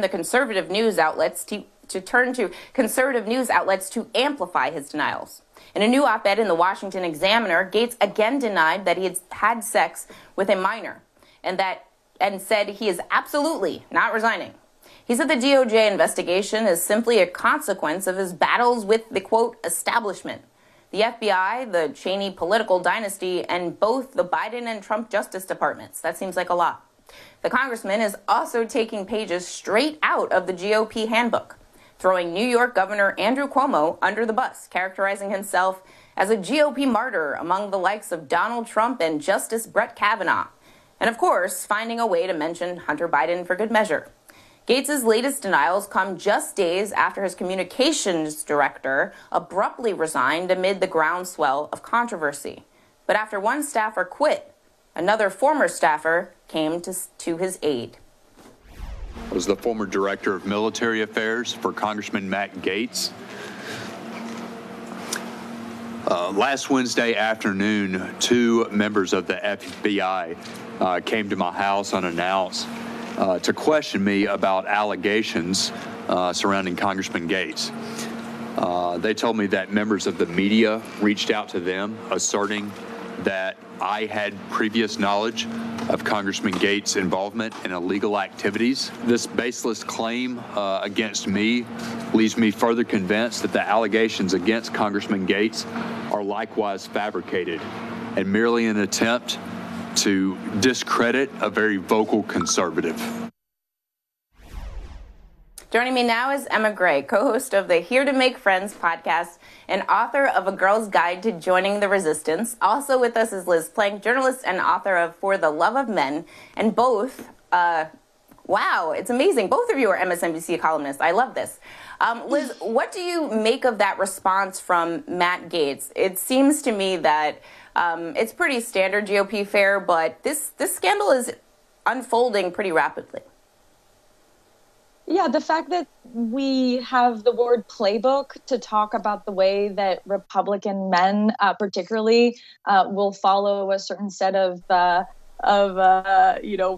the conservative news outlets to amplify his denials. In a new op-ed in the Washington Examiner, Gaetz again denied that he had had sex with a minor and said he is absolutely not resigning. He said the DOJ investigation is simply a consequence of his battles with the, quote, establishment, the FBI, the Cheney political dynasty, and both the Biden and Trump Justice Departments. That seems like a lot. The congressman is also taking pages straight out of the GOP handbook, throwing New York Governor Andrew Cuomo under the bus, characterizing himself as a GOP martyr among the likes of Donald Trump and Justice Brett Kavanaugh, and of course, finding a way to mention Hunter Biden for good measure. Gaetz's latest denials come just days after his communications director abruptly resigned amid the groundswell of controversy. But after one staffer quit, another former staffer came to his aid. I was the former director of military affairs for Congressman Matt Gaetz. Last Wednesday afternoon, two members of the FBI came to my house unannounced to question me about allegations surrounding Congressman Gaetz. They told me that members of the media reached out to them, asserting that I had previous knowledge of Congressman Gaetz' involvement in illegal activities. This baseless claim against me leaves me further convinced that the allegations against Congressman Gaetz are likewise fabricated and merely an attempt to discredit a very vocal conservative. Joining me now is Emma Gray, co-host of the Here to Make Friends podcast and author of A Girl's Guide to Joining the Resistance. Also with us is Liz Plank, journalist and author of For the Love of Men. And both, wow, it's amazing. Both of you are MSNBC columnists. I love this. Liz, what do you make of that response from Matt Gaetz? It seems to me that it's pretty standard GOP fare, but this scandal is unfolding pretty rapidly. Yeah, the fact that we have the word playbook to talk about the way that Republican men, particularly, will follow a certain set of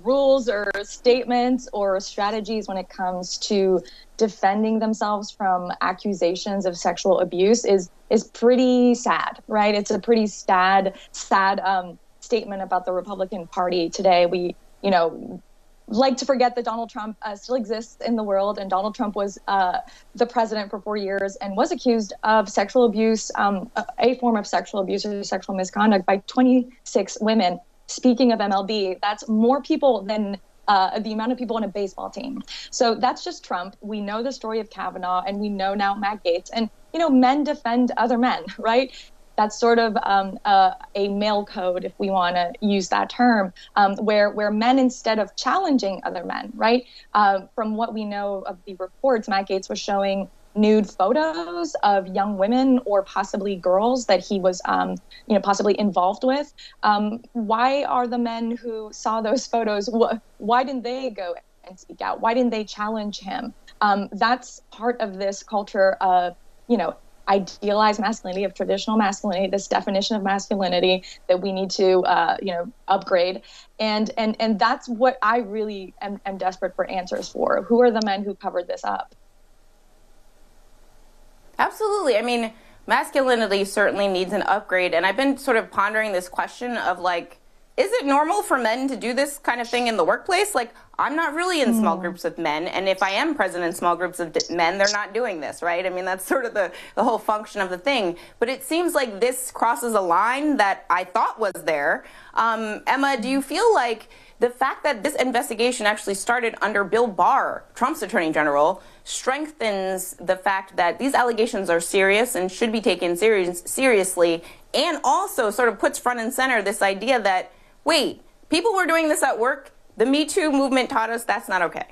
rules or statements or strategies when it comes to defending themselves from accusations of sexual abuse is pretty sad, right? It's a pretty sad statement about the Republican Party today. We, like to forget that Donald Trump still exists in the world, and Donald Trump was the president for 4 years and was accused of sexual abuse, a form of sexual abuse or sexual misconduct by 26 women. Speaking of MLB, that's more people than the amount of people on a baseball team. So that's just Trump. We know the story of Kavanaugh, and we know now Matt Gaetz. And, men defend other men, right? That's sort of a male code, if we want to use that term, where men, instead of challenging other men, right? From what we know of the reports, Matt Gaetz was showing nude photos of young women or possibly girls that he was, possibly involved with. Why are the men who saw those photos, why didn't they go and speak out? Why didn't they challenge him? That's part of this culture of, idealized masculinity, of traditional masculinity, this definition of masculinity that we need to, upgrade. And that's what I really am desperate for answers for. Who are the men who covered this up? Absolutely. I mean, masculinity certainly needs an upgrade. And I've been sort of pondering this question of, is it normal for men to do this kind of thing in the workplace? I'm not really in small groups of men, and if I am present in small groups of men, they're not doing this, right? I mean, that's sort of the whole function of the thing. But it seems like this crosses a line that I thought was there. Emma, do you feel like the fact that this investigation actually started under Bill Barr, Trump's attorney general, strengthens the fact that these allegations are serious and should be taken seriously, and also sort of puts front and center this idea that, wait, people were doing this at work. The Me Too movement taught us that's not okay.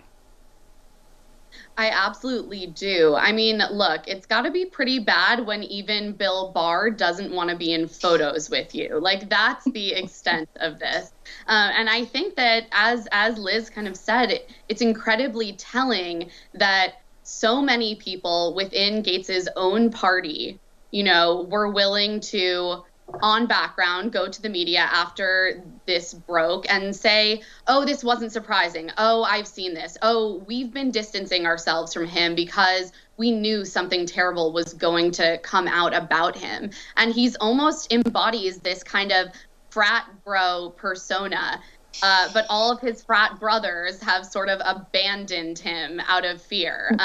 I absolutely do. I mean, look, it's got to be pretty bad when even Bill Barr doesn't want to be in photos with you. That's the extent of this. And I think that, as Liz kind of said, it's incredibly telling that so many people within Gaetz's own party, were willing to on background go to the media after this broke and say, oh, this wasn't surprising. Oh, I've seen this. Oh, we've been distancing ourselves from him because we knew something terrible was going to come out about him. And he's almost embodies this kind of frat bro persona. But all of his frat brothers have sort of abandoned him out of fear.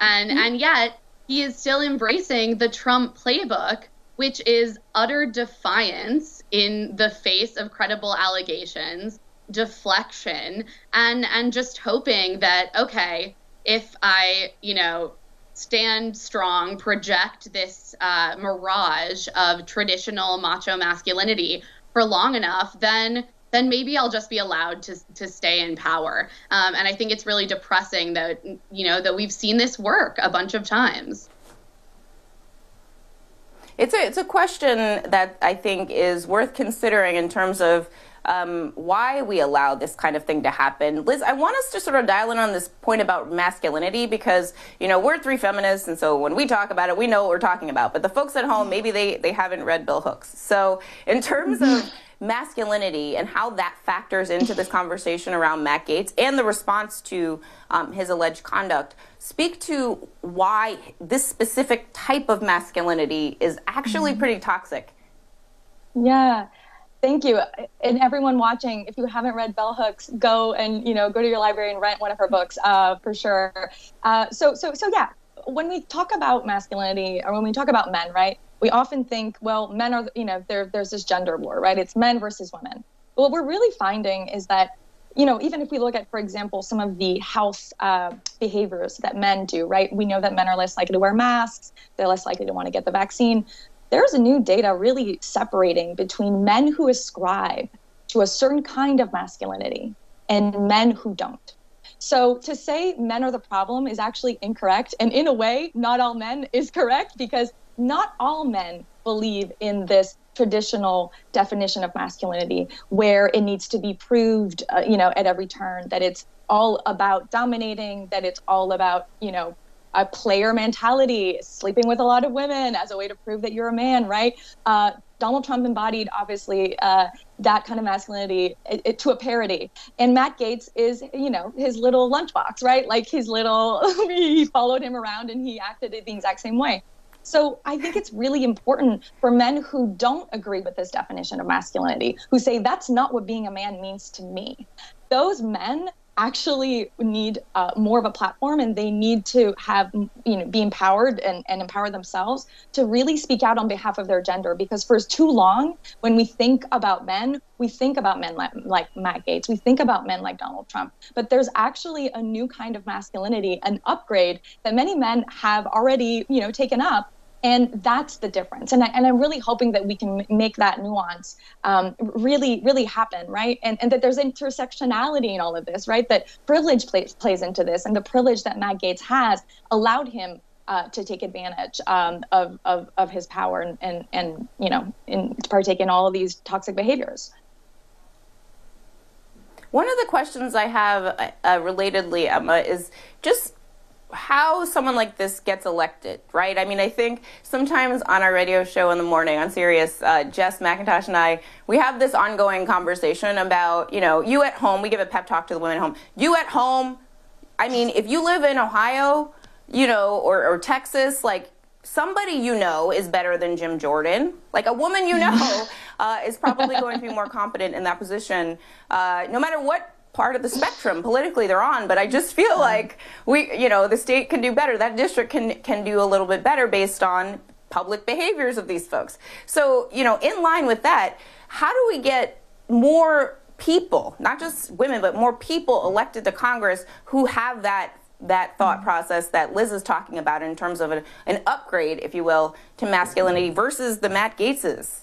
And yet he is still embracing the Trump playbook, which is utter defiance in the face of credible allegations, deflection, and just hoping that, okay, if I, stand strong, project this mirage of traditional macho masculinity for long enough, then maybe I'll just be allowed to stay in power. And I think it's really depressing that, that we've seen this work a bunch of times. It's a question that I think is worth considering in terms of why we allow this kind of thing to happen. Liz, I want us to sort of dial in on this point about masculinity because, we're three feminists, and so when we talk about it, we know what we're talking about. But the folks at home, maybe they haven't read Bell Hooks. So in terms of masculinity and how that factors into this conversation around Matt Gaetz and the response to his alleged conduct, speak to why this specific type of masculinity is actually pretty toxic. Yeah, thank you. And everyone watching, if you haven't read Bell Hooks, go and go to your library and rent one of her books for sure. So yeah, when we talk about masculinity or when we talk about men, right? We often think, well, men are, there's this gender war, right? It's men versus women. But what we're really finding is that, even if we look at, for example, some of the health behaviors that men do, right? We know that men are less likely to wear masks. They're less likely to want to get the vaccine. There's a new data really separating between men who ascribe to a certain kind of masculinity and men who don't. So to say men are the problem is actually incorrect. And in a way, not all men is correct, because not all men believe in this traditional definition of masculinity where it needs to be proved, at every turn, that it's all about dominating, that it's all about, a player mentality, sleeping with a lot of women as a way to prove that you're a man, right? Donald Trump embodied, obviously, that kind of masculinity to a parody. And Matt Gaetz is, his little lunchbox, right? Like his little, he followed him around and he acted in the exact same way. So I think it's really important for men who don't agree with this definition of masculinity, who say that's not what being a man means to me. Those men actually need more of a platform, and they need to have, be empowered and empower themselves to really speak out on behalf of their gender. Because for too long, when we think about men, we think about men like Matt Gaetz, we think about men like Donald Trump. But there's actually a new kind of masculinity, an upgrade that many men have already, taken up. And that's the difference. And I'm really hoping that we can make that nuance really, really happen, right? And that there's intersectionality in all of this, right? That privilege plays into this, and the privilege that Matt Gaetz has allowed him to take advantage of his power and to partake in all of these toxic behaviors. One of the questions I have relatedly, Emma, is just how someone like this gets elected, right? I mean, I think sometimes on our radio show in the morning on Sirius, Jess McIntosh and I, we have this ongoing conversation about, you at home, we give a pep talk to the women at home. You at home, I mean, if you live in Ohio, or Texas, like, somebody is better than Jim Jordan. Like a woman is probably going to be more competent in that position, no matter what part of the spectrum politically they're on. But I just feel like we, the state can do better. That district can do a little bit better based on public behaviors of these folks. So, in line with that, how do we get more people, not just women, but more people elected to Congress who have that thought process that Liz is talking about in terms of an upgrade, if you will, to masculinity versus the Matt Gaetzes?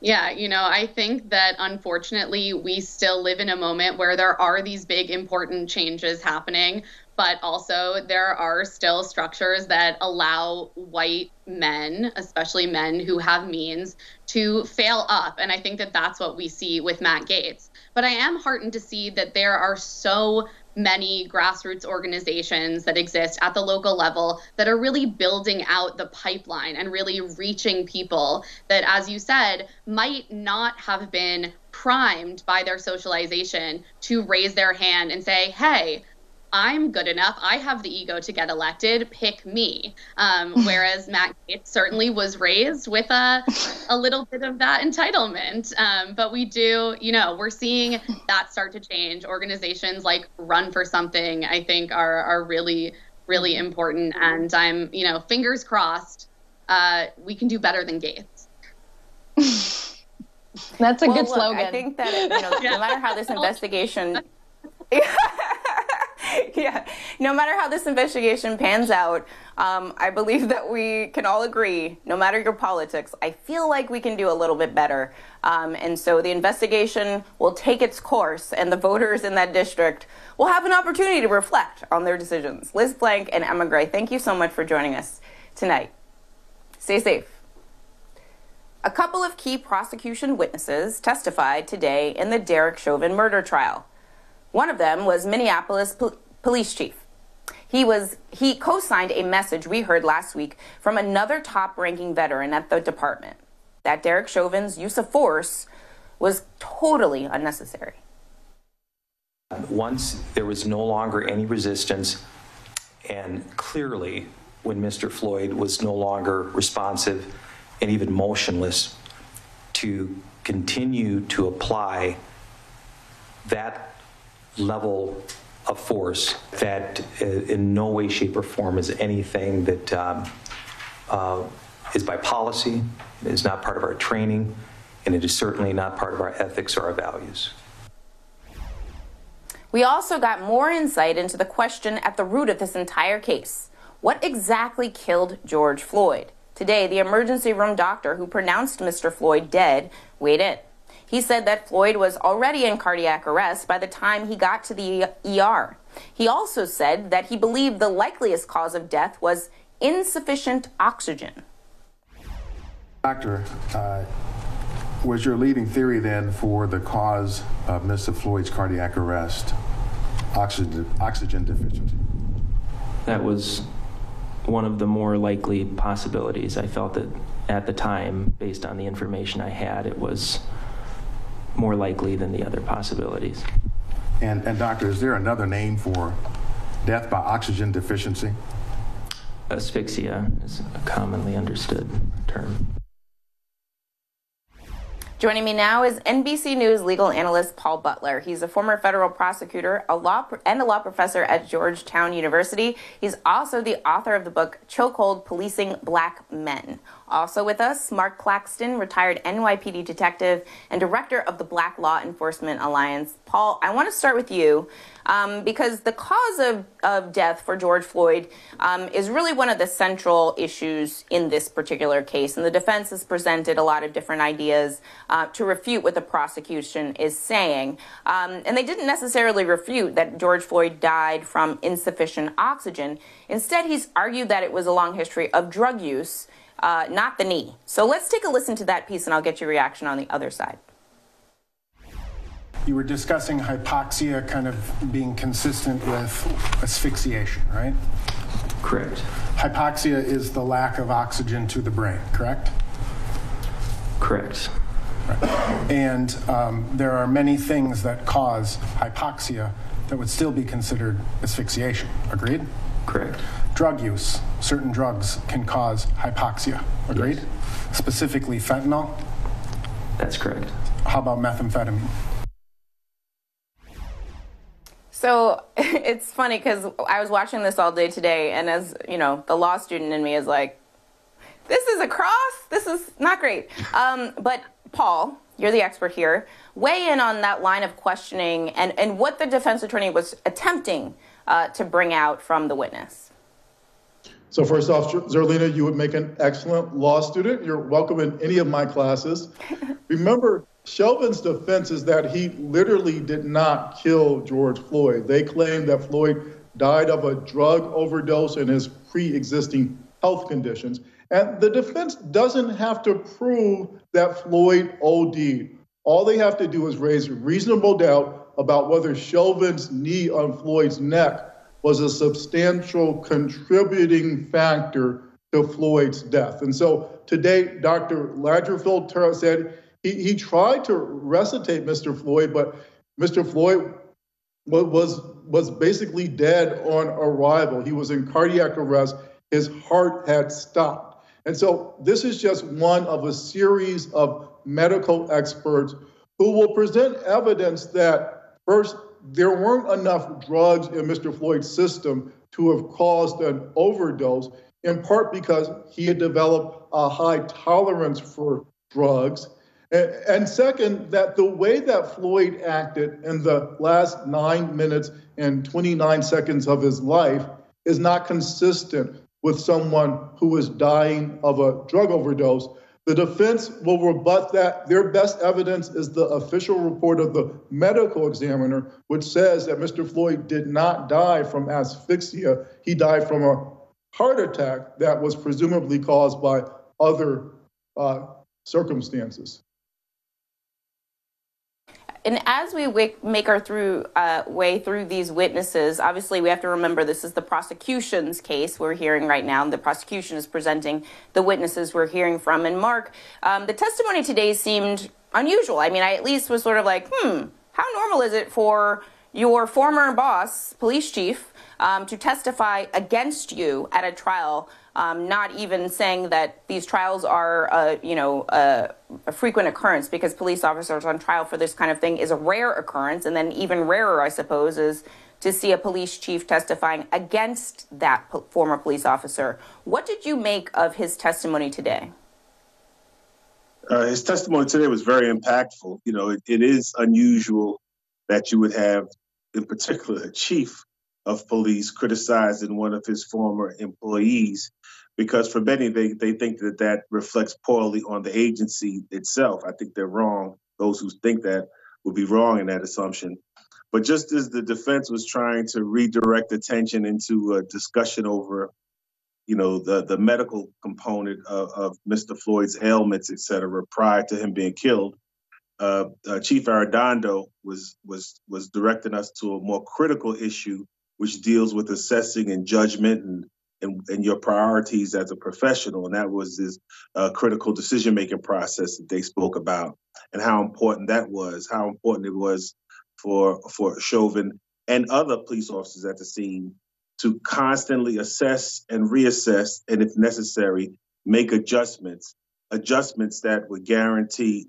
Yeah, I think that unfortunately we still live in a moment where there are these big important changes happening, but also there are still structures that allow white men, especially men who have means, to fail up. And I think that that's what we see with Matt Gaetz. But I am heartened to see that there are so many grassroots organizations that exist at the local level that are really building out the pipeline and really reaching people that, as you said, might not have been primed by their socialization to raise their hand and say, hey, I'm good enough. I have the ego to get elected. Pick me. Whereas Matt Gaetz certainly was raised with a little bit of that entitlement. But we do, we're seeing that start to change. Organizations like Run for Something, I think, are really, really important. And I'm, fingers crossed, we can do better than Gaetz. That's a good slogan. I think that, no matter how this investigation... no matter how this investigation pans out, I believe that we can all agree, no matter your politics, I feel like we can do a little bit better. And so the investigation will take its course, and the voters in that district will have an opportunity to reflect on their decisions. Liz Blank and Emma Gray, thank you so much for joining us tonight. Stay safe. A couple of key prosecution witnesses testified today in the Derek Chauvin murder trial. One of them was Minneapolis police chief. He co-signed a message we heard last week from another top-ranking veteran at the department that Derek Chauvin's use of force was totally unnecessary. Once there was no longer any resistance, and clearly when Mr. Floyd was no longer responsive and even motionless, to continue to apply that level of force that in no way, shape, or form is anything that is by policy, it is not part of our training, and it is certainly not part of our ethics or our values. We also got more insight into the question at the root of this entire case. What exactly killed George Floyd? Today, the emergency room doctor who pronounced Mr. Floyd dead weighed in. He said that Floyd was already in cardiac arrest by the time he got to the ER. He also said that he believed the likeliest cause of death was insufficient oxygen. Doctor, was your leading theory then for the cause of Mr. Floyd's cardiac arrest oxygen deficiency? That was one of the more likely possibilities. I felt that at the time, based on the information I had, it was more likely than the other possibilities. And doctor, is there another name for death by oxygen deficiency? Asphyxia is a commonly understood term. Joining me now is NBC News legal analyst Paul Butler. He's a former federal prosecutor and a law professor at Georgetown University. He's also the author of the book Chokehold: Policing Black Men. Also with us, Mark Claxton, retired NYPD detective and director of the Black Law Enforcement Alliance. Paul, I want to start with you because the cause of death for George Floyd is really one of the central issues in this particular case. And the defense has presented a lot of different ideas to refute what the prosecution is saying. And they didn't necessarily refute that George Floyd died from insufficient oxygen. Instead, he's argued that it was a long history of drug use, not the knee. So let's take a listen to that piece, and I'll get your reaction on the other side. You were discussing hypoxia kind of being consistent with asphyxiation, right? Correct. Hypoxia is the lack of oxygen to the brain, correct? Correct. Right. And there are many things that cause hypoxia that would still be considered asphyxiation. Agreed? Correct. Drug use. Certain drugs can cause hypoxia. Agreed? Yes. Specifically fentanyl? That's correct. How about methamphetamine? So it's funny because I was watching this all day today, and as you know, the law student in me is like, this is a cross? This is not great. But Paul, you're the expert here. Weigh in on that line of questioning and what the defense attorney was attempting to bring out from the witness. So first off, Zerlina, you would make an excellent law student. You're welcome in any of my classes. Remember, Chauvin's defense is that he literally did not kill George Floyd. They claim that Floyd died of a drug overdose and his pre-existing health conditions. And the defense doesn't have to prove that Floyd OD'd. All they have to do is raise reasonable doubt about whether Chauvin's knee on Floyd's neck was a substantial contributing factor to Floyd's death. And so today, Dr. Lagerfeld said he tried to resuscitate Mr. Floyd, but Mr. Floyd was basically dead on arrival. He was in cardiac arrest. His heart had stopped. And so this is just one of a series of medical experts who will present evidence that, first, there weren't enough drugs in Mr. Floyd's system to have caused an overdose, in part because he had developed a high tolerance for drugs. And second, that the way that Floyd acted in the last 9 minutes and 29 seconds of his life is not consistent with someone who is dying of a drug overdose. The defense will rebut that. Their best evidence is the official report of the medical examiner, which says that Mr. Floyd did not die from asphyxia. He died from a heart attack that was presumably caused by other circumstances. And as we make our way through these witnesses, obviously we have to remember this is the prosecution's case we're hearing right now. And the prosecution is presenting the witnesses we're hearing from. And Mark, the testimony today seemed unusual. I mean, I at least was sort of like, how normal is it for your former boss, police chief, to testify against you at a trial? Not even saying that these trials are, a frequent occurrence, because police officers on trial for this kind of thing is a rare occurrence. And then even rarer, I suppose, is to see a police chief testifying against that former police officer. What did you make of his testimony today? His testimony today was very impactful. You know, it is unusual that you would have, in particular, a chief of police criticizing one of his former employees, because for many, they think that that reflects poorly on the agency itself. I think they're wrong. Those who think that would be wrong in that assumption. But just as the defense was trying to redirect attention into a discussion over, you know, the medical component of Mr. Floyd's ailments, et cetera, prior to him being killed, Chief Arredondo was directing us to a more critical issue, which deals with assessing and judgment and your priorities as a professional. And that was this critical decision-making process that they spoke about, and how important that was, how important it was for Chauvin and other police officers at the scene to constantly assess and reassess, and if necessary, make adjustments that would guarantee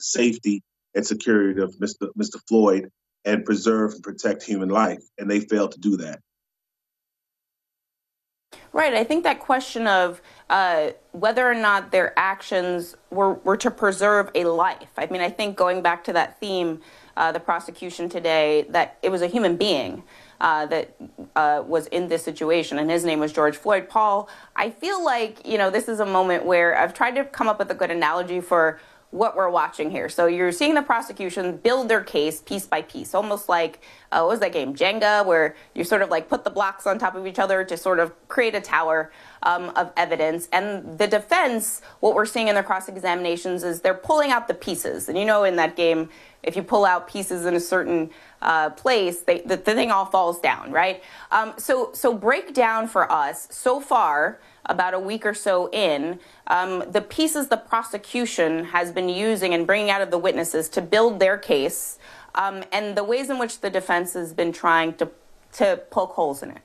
safety and security of Mr. Floyd, and preserve and protect human life. And they failed to do that. Right. I think that question of whether or not their actions were to preserve a life. I mean, I think going back to that theme, the prosecution today, that it was a human being that was in this situation, and his name was George Floyd. Paul, I feel like, you know, this is a moment where I've tried to come up with a good analogy for what we're watching here. So you're seeing the prosecution build their case piece by piece, almost like, what was that game, Jenga, where you sort of like put the blocks on top of each other to sort of create a tower of evidence. And the defense, what we're seeing in their cross-examinations is they're pulling out the pieces. And you know, in that game, if you pull out pieces in a certain place, the thing all falls down, right? So break down for us, so far, about a week or so in, the pieces the prosecution has been using and bringing out of the witnesses to build their case, and the ways in which the defense has been trying to poke holes in it.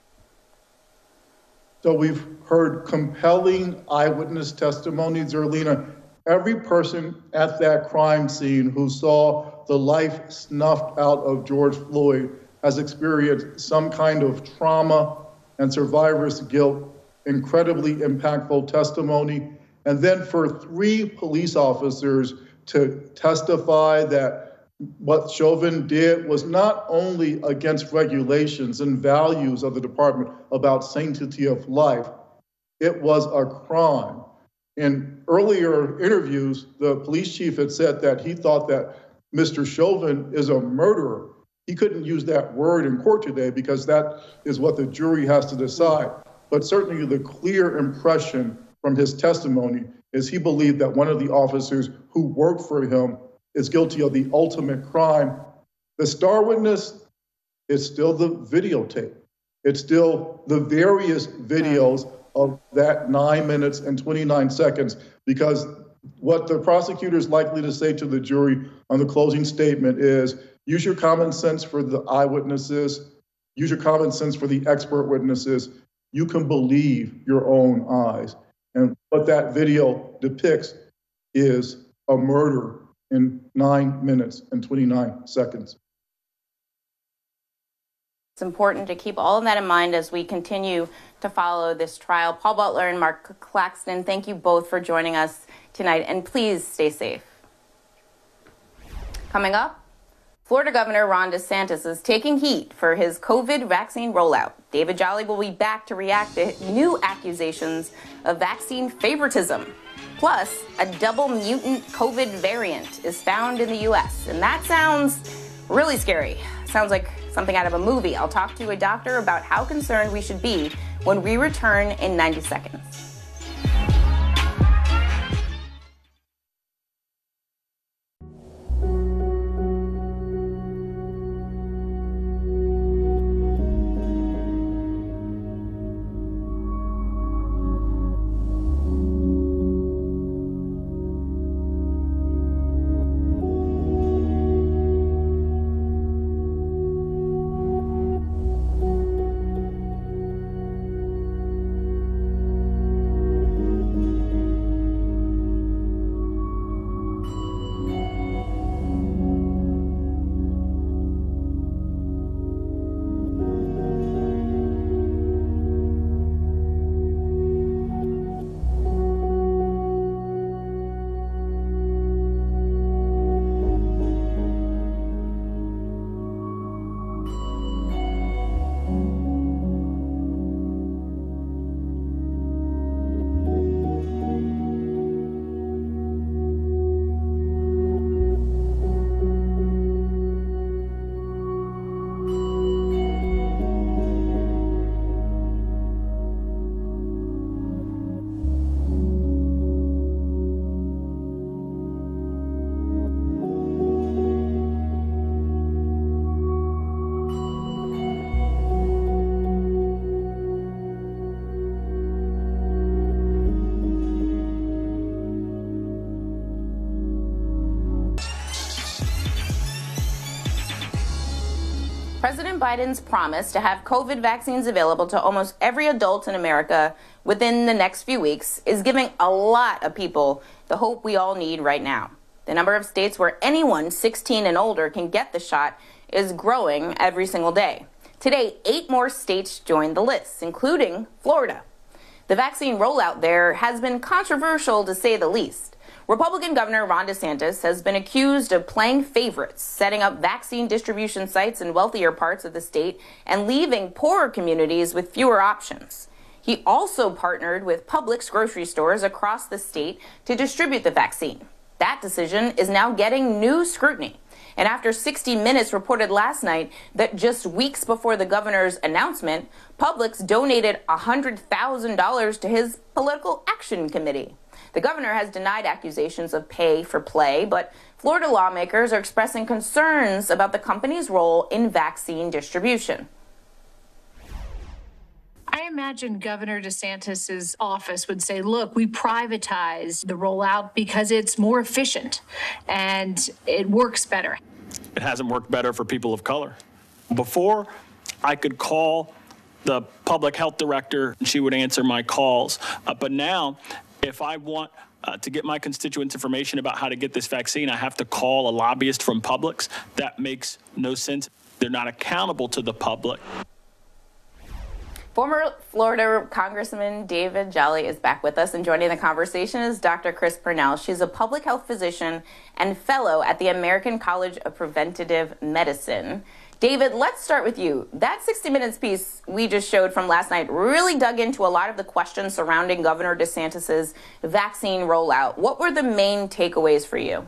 So we've heard compelling eyewitness testimonies, Erlina. Every person at that crime scene who saw the life snuffed out of George Floyd has experienced some kind of trauma and survivor's guilt. Incredibly impactful testimony. And then for three police officers to testify that what Chauvin did was not only against regulations and values of the department about sanctity of life, it was a crime. In earlier interviews, the police chief had said that he thought that Mr. Chauvin is a murderer. He couldn't use that word in court today because that is what the jury has to decide. But certainly the clear impression from his testimony is he believed that one of the officers who worked for him is guilty of the ultimate crime, the star witness is still the videotape. It's still the various videos of that 9 minutes and 29 seconds, because what the prosecutor is likely to say to the jury on the closing statement is, use your common sense for the eyewitnesses, use your common sense for the expert witnesses. You can believe your own eyes. And what that video depicts is a murder in 9 minutes and 29 seconds. It's important to keep all of that in mind as we continue to follow this trial. Paul Butler and Mark Claxton, thank you both for joining us tonight, and please stay safe. Coming up, Florida Governor Ron DeSantis is taking heat for his COVID vaccine rollout. David Jolly will be back to react to new accusations of vaccine favoritism. Plus, a double mutant COVID variant is found in the U.S. And that sounds really scary. Sounds like something out of a movie. I'll talk to a doctor about how concerned we should be when we return in 90 seconds. President Biden's promise to have COVID vaccines available to almost every adult in America within the next few weeks is giving a lot of people the hope we all need right now. The number of states where anyone 16 and older can get the shot is growing every single day. Today, 8 more states joined the list, including Florida. The vaccine rollout there has been controversial, to say the least. Republican Governor Ron DeSantis has been accused of playing favorites, setting up vaccine distribution sites in wealthier parts of the state and leaving poorer communities with fewer options. He also partnered with Publix grocery stores across the state to distribute the vaccine. That decision is now getting new scrutiny. And after 60 Minutes reported last night that just weeks before the governor's announcement, Publix donated $100,000 to his political action committee. The governor has denied accusations of pay for play, but Florida lawmakers are expressing concerns about the company's role in vaccine distribution. I imagine Governor DeSantis's office would say, look, we privatized the rollout because it's more efficient and it works better. It hasn't worked better for people of color. Before, I could call the public health director and she would answer my calls, but now, if I want to get my constituents information about how to get this vaccine, I have to call a lobbyist from Publix. That makes no sense. They're not accountable to the public. Former Florida Congressman David Jolly is back with us, and joining the conversation is Dr. Chris Pernell. She's a public health physician and fellow at the American College of Preventative Medicine. David, let's start with you. That 60 Minutes piece we just showed from last night really dug into a lot of the questions surrounding Governor DeSantis's vaccine rollout. What were the main takeaways for you?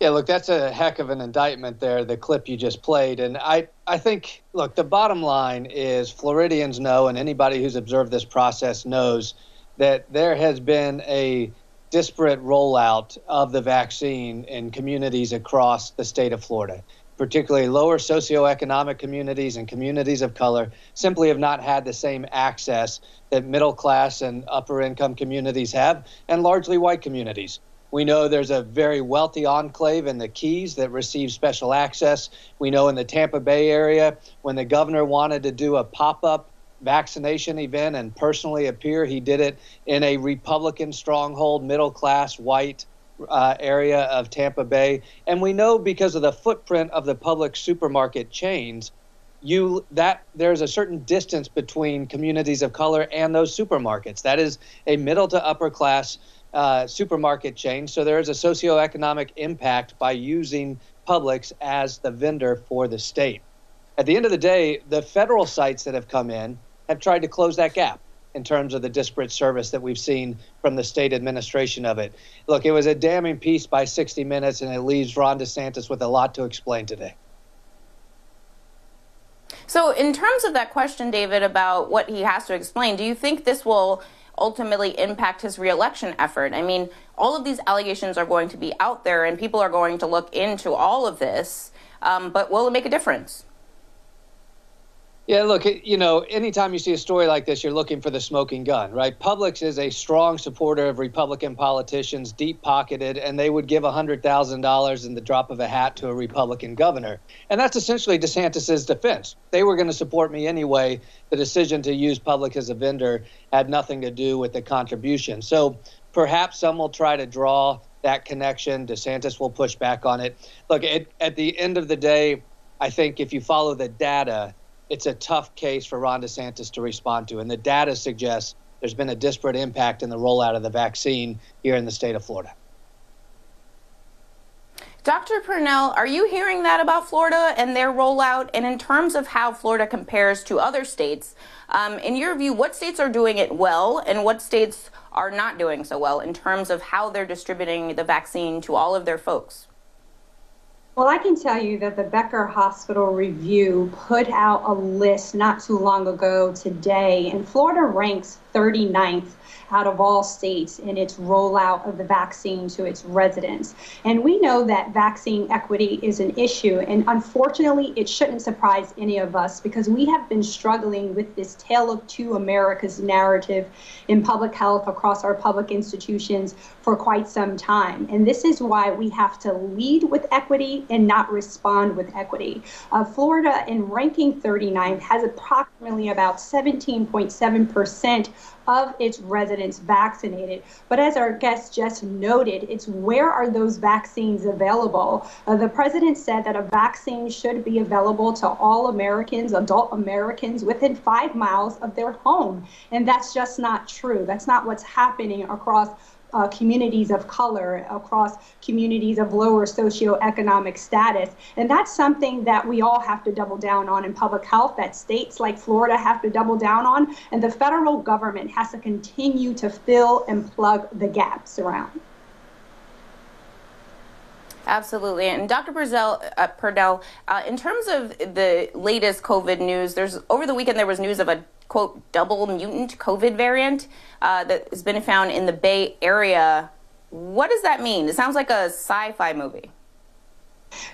Yeah, look, that's a heck of an indictment there, the clip you just played. And I think, look, the bottom line is Floridians know, and anybody who's observed this process knows, that there has been a disparate rollout of the vaccine in communities across the state of Florida. Particularly lower socioeconomic communities and communities of color simply have not had the same access that middle class and upper income communities have, and largely white communities. We know there's a very wealthy enclave in the Keys that receives special access. We know in the Tampa Bay area, when the governor wanted to do a pop-up vaccination event and personally appear, he did it in a Republican stronghold, middle-class, white area of Tampa Bay. And we know because of the footprint of the public supermarket chains, that there's a certain distance between communities of color and those supermarkets. That is a middle to upper class supermarket chain. So there is a socioeconomic impact by using Publix as the vendor for the state. At the end of the day, the federal sites that have come in have tried to close that gap in terms of the disparate service that we've seen from the state administration of it. Look, it was a damning piece by 60 Minutes, and it leaves Ron DeSantis with a lot to explain today. So in terms of that question, David, about what he has to explain, do you think this will ultimately impact his reelection effort? I mean, all of these allegations are going to be out there and people are going to look into all of this, but will it make a difference? Yeah, look, you know, anytime you see a story like this, you're looking for the smoking gun, right? Publix is a strong supporter of Republican politicians, deep-pocketed, and they would give $100,000 in the drop of a hat to a Republican governor. And that's essentially DeSantis's defense. They were going to support me anyway. The decision to use Publix as a vendor had nothing to do with the contribution. So perhaps some will try to draw that connection. DeSantis will push back on it. Look, at the end of the day, I think if you follow the data, it's a tough case for Ron DeSantis to respond to. And the data suggests there's been a disparate impact in the rollout of the vaccine here in the state of Florida. Dr. Pernell, are you hearing that about Florida and their rollout? And in terms of how Florida compares to other states, in your view, what states are doing it well and what states are not doing so well in terms of how they're distributing the vaccine to all of their folks? Well, I can tell you that the Becker Hospital Review put out a list not too long ago today, and Florida ranks 39th out of all states in its rollout of the vaccine to its residents. And we know that vaccine equity is an issue, and unfortunately, it shouldn't surprise any of us because we have been struggling with this tale of two Americas narrative in public health across our public institutions for quite some time. And this is why we have to lead with equity and not respond with equity. Florida, in ranking 39th, has approximately about 17.7% of its residents vaccinated. But as our guest just noted, it's where are those vaccines available? The president said that a vaccine should be available to all Americans, adult Americans, within 5 miles of their home. And that's just not true. That's not what's happening across communities of color, across communities of lower socioeconomic status. And that's something that we all have to double down on in public health, that states like Florida have to double down on, and the federal government has to continue to fill and plug the gaps around. Absolutely. And Dr. Pernell, in terms of the latest COVID news, over the weekend there was news of a quote, double mutant COVID variant that has been found in the Bay Area. What does that mean? It sounds like a sci-fi movie.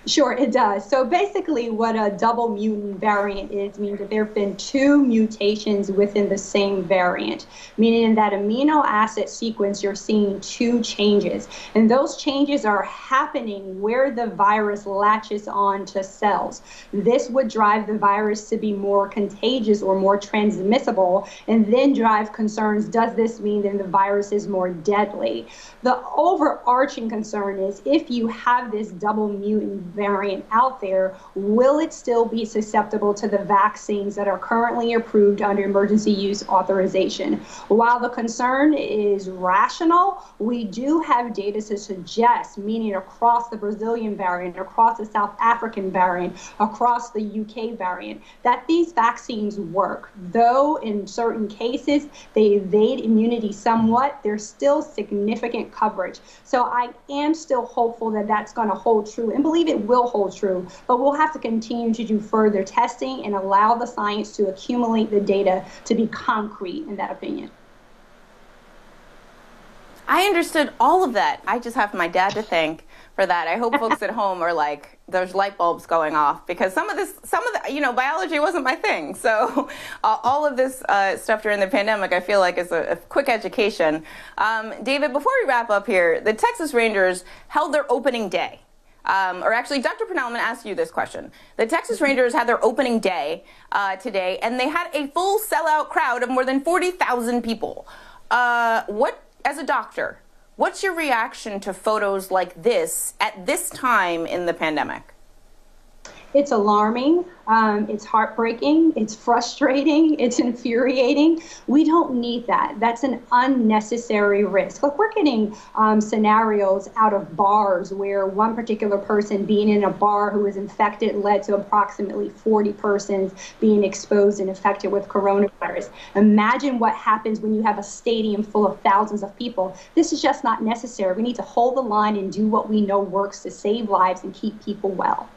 Sure, it does. So basically what a double mutant variant is means that there have been two mutations within the same variant, meaning in that amino acid sequence, you're seeing two changes. And those changes are happening where the virus latches on to cells. This would drive the virus to be more contagious or more transmissible, and then drive concerns, does this mean that the virus is more deadly? The overarching concern is if you have this double mutant variant out there, will it still be susceptible to the vaccines that are currently approved under emergency use authorization? While the concern is rational, we do have data to suggest, meaning across the Brazilian variant, across the South African variant, across the UK variant, that these vaccines work. Though in certain cases, they evade immunity somewhat, there's still significant coverage. So I am still hopeful that that's going to hold true, and believe it will hold true, but we'll have to continue to do further testing and allow the science to accumulate the data to be concrete in that opinion. I understood all of that. I just have my dad to thank for that. I hope folks at home are like, there's light bulbs going off, because some of the, you know, biology wasn't my thing. So all of this stuff during the pandemic, I feel like is a quick education. David, before we wrap up here, the Texas Rangers held their opening day. Or actually, Dr. Pernell, I'm going to ask you this question. The Texas Rangers had their opening day today, and they had a full sellout crowd of more than 40,000 people. What, as a doctor, what's your reaction to photos like this at this time in the pandemic? It's alarming, it's heartbreaking, it's frustrating, it's infuriating. We don't need that. That's an unnecessary risk. Look, we're getting scenarios out of bars where one particular person being in a bar who was infected led to approximately 40 persons being exposed and infected with coronavirus. Imagine what happens when you have a stadium full of thousands of people. This is just not necessary. We need to hold the line and do what we know works to save lives and keep people well.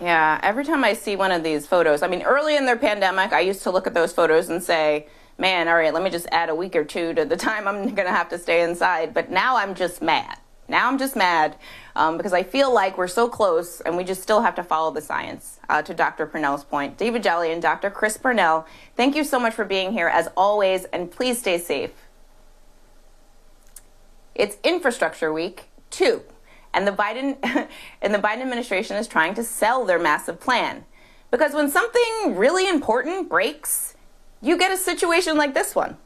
Yeah, every time I see one of these photos, I mean, early in their pandemic, I used to look at those photos and say, man, all right, let me just add a week or two to the time I'm going to have to stay inside. But now I'm just mad. Now I'm just mad because I feel like we're so close and we just still have to follow the science, to Dr. Pernell's point. David Jolly and Dr. Chris Pernell, thank you so much for being here as always, and please stay safe. It's Infrastructure Week 2. And the Biden administration is trying to sell their massive plan. Because when something really important breaks, you get a situation like this one.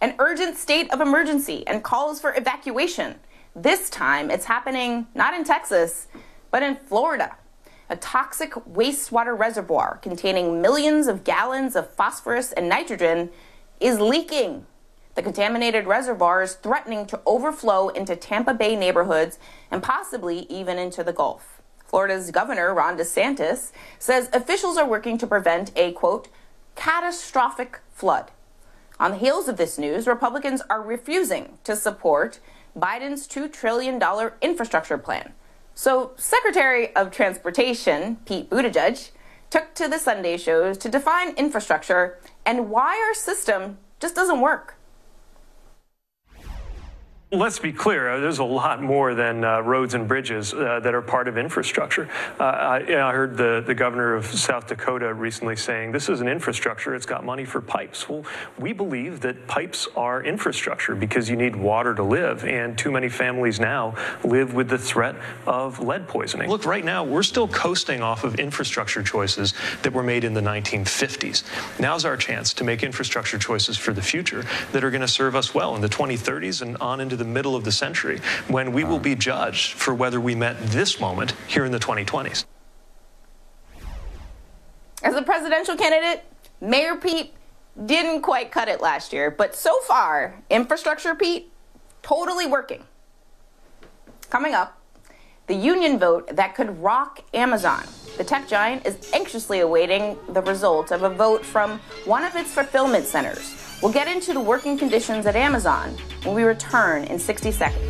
An urgent state of emergency and calls for evacuation. This time it's happening not in Texas, but in Florida. A toxic wastewater reservoir containing millions of gallons of phosphorus and nitrogen is leaking. The contaminated reservoir is threatening to overflow into Tampa Bay neighborhoods and possibly even into the Gulf. Florida's Governor Ron DeSantis says officials are working to prevent a, quote, catastrophic flood. On the heels of this news, Republicans are refusing to support Biden's $2 trillion infrastructure plan. So Secretary of Transportation Pete Buttigieg took to the Sunday shows to define infrastructure and why our system just doesn't work. Let's be clear, there's a lot more than roads and bridges that are part of infrastructure. I heard the governor of South Dakota recently saying, this is an infrastructure, it's got money for pipes. Well, we believe that pipes are infrastructure because you need water to live, and too many families now live with the threat of lead poisoning. Look, right now, we're still coasting off of infrastructure choices that were made in the 1950s. Now's our chance to make infrastructure choices for the future that are going to serve us well in the 2030s and on into the middle of the century, when we will be judged for whether we met this moment here in the 2020s. As a presidential candidate, Mayor Pete didn't quite cut it last year, but so far, Infrastructure Pete, totally working. Coming up, the union vote that could rock Amazon. The tech giant is anxiously awaiting the result of a vote from one of its fulfillment centers. We'll get into the working conditions at Amazon when we return in 60 seconds.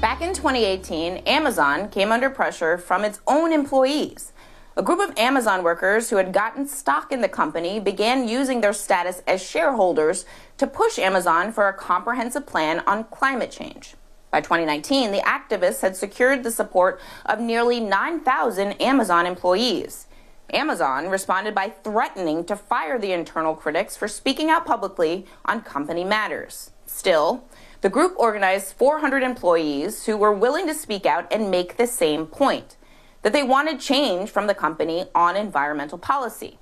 Back in 2018, Amazon came under pressure from its own employees. A group of Amazon workers who had gotten stock in the company began using their status as shareholders to push Amazon for a comprehensive plan on climate change. By 2019, the activists had secured the support of nearly 9,000 Amazon employees. Amazon responded by threatening to fire the internal critics for speaking out publicly on company matters. Still, the group organized 400 employees who were willing to speak out and make the same point, that they wanted change from the company on environmental policy.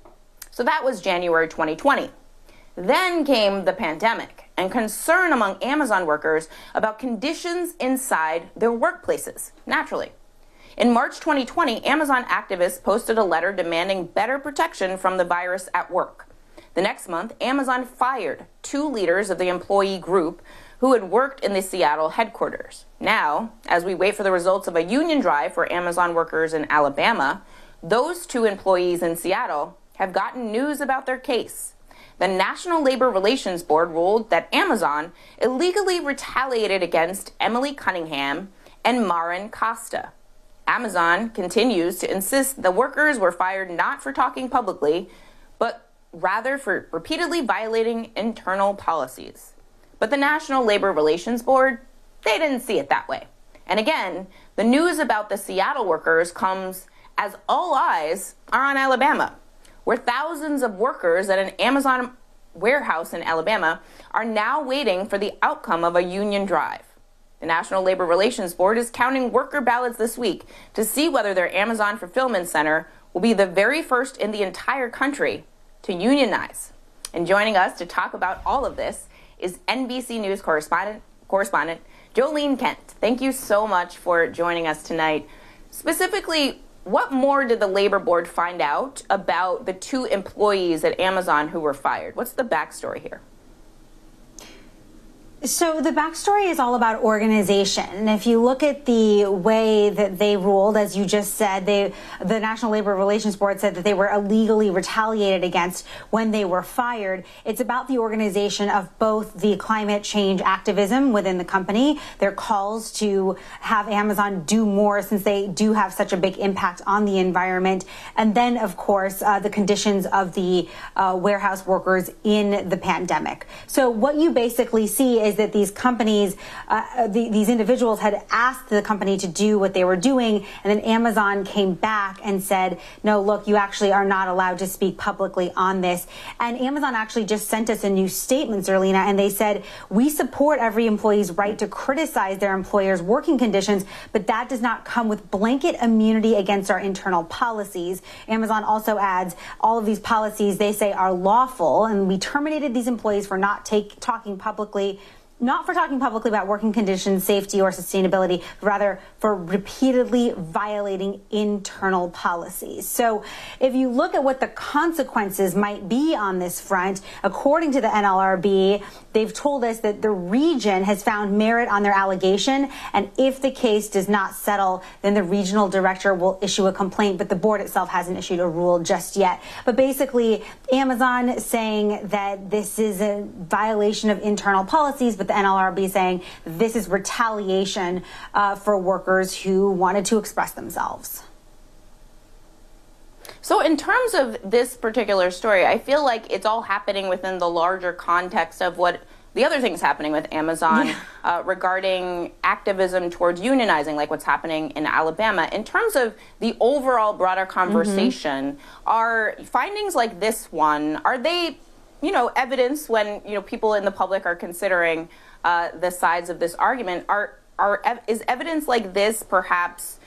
So that was January 2020. Then came the pandemic and concern among Amazon workers about conditions inside their workplaces, naturally. In March 2020, Amazon activists posted a letter demanding better protection from the virus at work. The next month, Amazon fired 2 leaders of the employee group who had worked in the Seattle headquarters. Now, as we wait for the results of a union drive for Amazon workers in Alabama, those 2 employees in Seattle have gotten news about their case. The National Labor Relations Board ruled that Amazon illegally retaliated against Emily Cunningham and Marin Costa. Amazon continues to insist the workers were fired not for talking publicly, but rather for repeatedly violating internal policies. But the National Labor Relations Board, they didn't see it that way. And again, the news about the Seattle workers comes as all eyes are on Alabama, where thousands of workers at an Amazon warehouse in Alabama are now waiting for the outcome of a union drive. The National Labor Relations Board is counting worker ballots this week to see whether their Amazon fulfillment center will be the very first in the entire country to unionize. And joining us to talk about all of this is NBC News correspondent Jolene Kent. Thank you so much for joining us tonight. Specifically, what more did the Labor Board find out about the 2 employees at Amazon who were fired? What's the backstory here? So the backstory is all about organization. If you look at the way that they ruled, as you just said, the National Labor Relations Board said that they were illegally retaliated against when they were fired. It's about the organization of both the climate change activism within the company, their calls to have Amazon do more since they do have such a big impact on the environment, and then, of course, the conditions of the warehouse workers in the pandemic. So what you basically see is that these companies, these individuals had asked the company to do what they were doing, and then Amazon came back and said, no, look, you actually are not allowed to speak publicly on this. And Amazon actually just sent us a new statement, Zerlina, and they said, we support every employee's right to criticize their employer's working conditions, but that does not come with blanket immunity against our internal policies. Amazon also adds, all of these policies, they say, are lawful, and we terminated these employees for not for talking publicly about working conditions, safety, or sustainability, but rather for repeatedly violating internal policies. So if you look at what the consequences might be on this front, according to the NLRB, they've told us that the region has found merit on their allegation, and if the case does not settle, then the regional director will issue a complaint, but the board itself hasn't issued a rule just yet. But basically, Amazon saying that this is a violation of internal policies, but the NLRB saying this is retaliation for workers who wanted to express themselves. So in terms of this particular story, I feel like it's all happening within the larger context of what the other things happening with Amazon regarding activism towards unionizing, like what's happening in Alabama. In terms of the overall broader conversation, are findings like this one, are they, you know, evidence when, you know, people in the public are considering the sides of this argument? Is evidence like this perhaps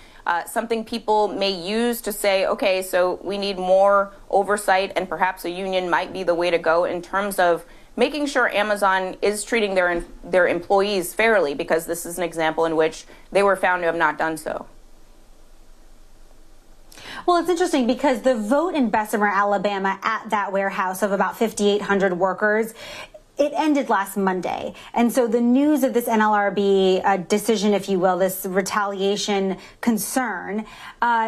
something people may use to say, okay, so we need more oversight and perhaps a union might be the way to go in terms of making sure Amazon is treating their employees fairly, because this is an example in which they were found to have not done so? Well, it's interesting because the vote in Bessemer, Alabama at that warehouse of about 5,800 workers, it ended last Monday. And so the news of this NLRB decision, if you will, this retaliation concern,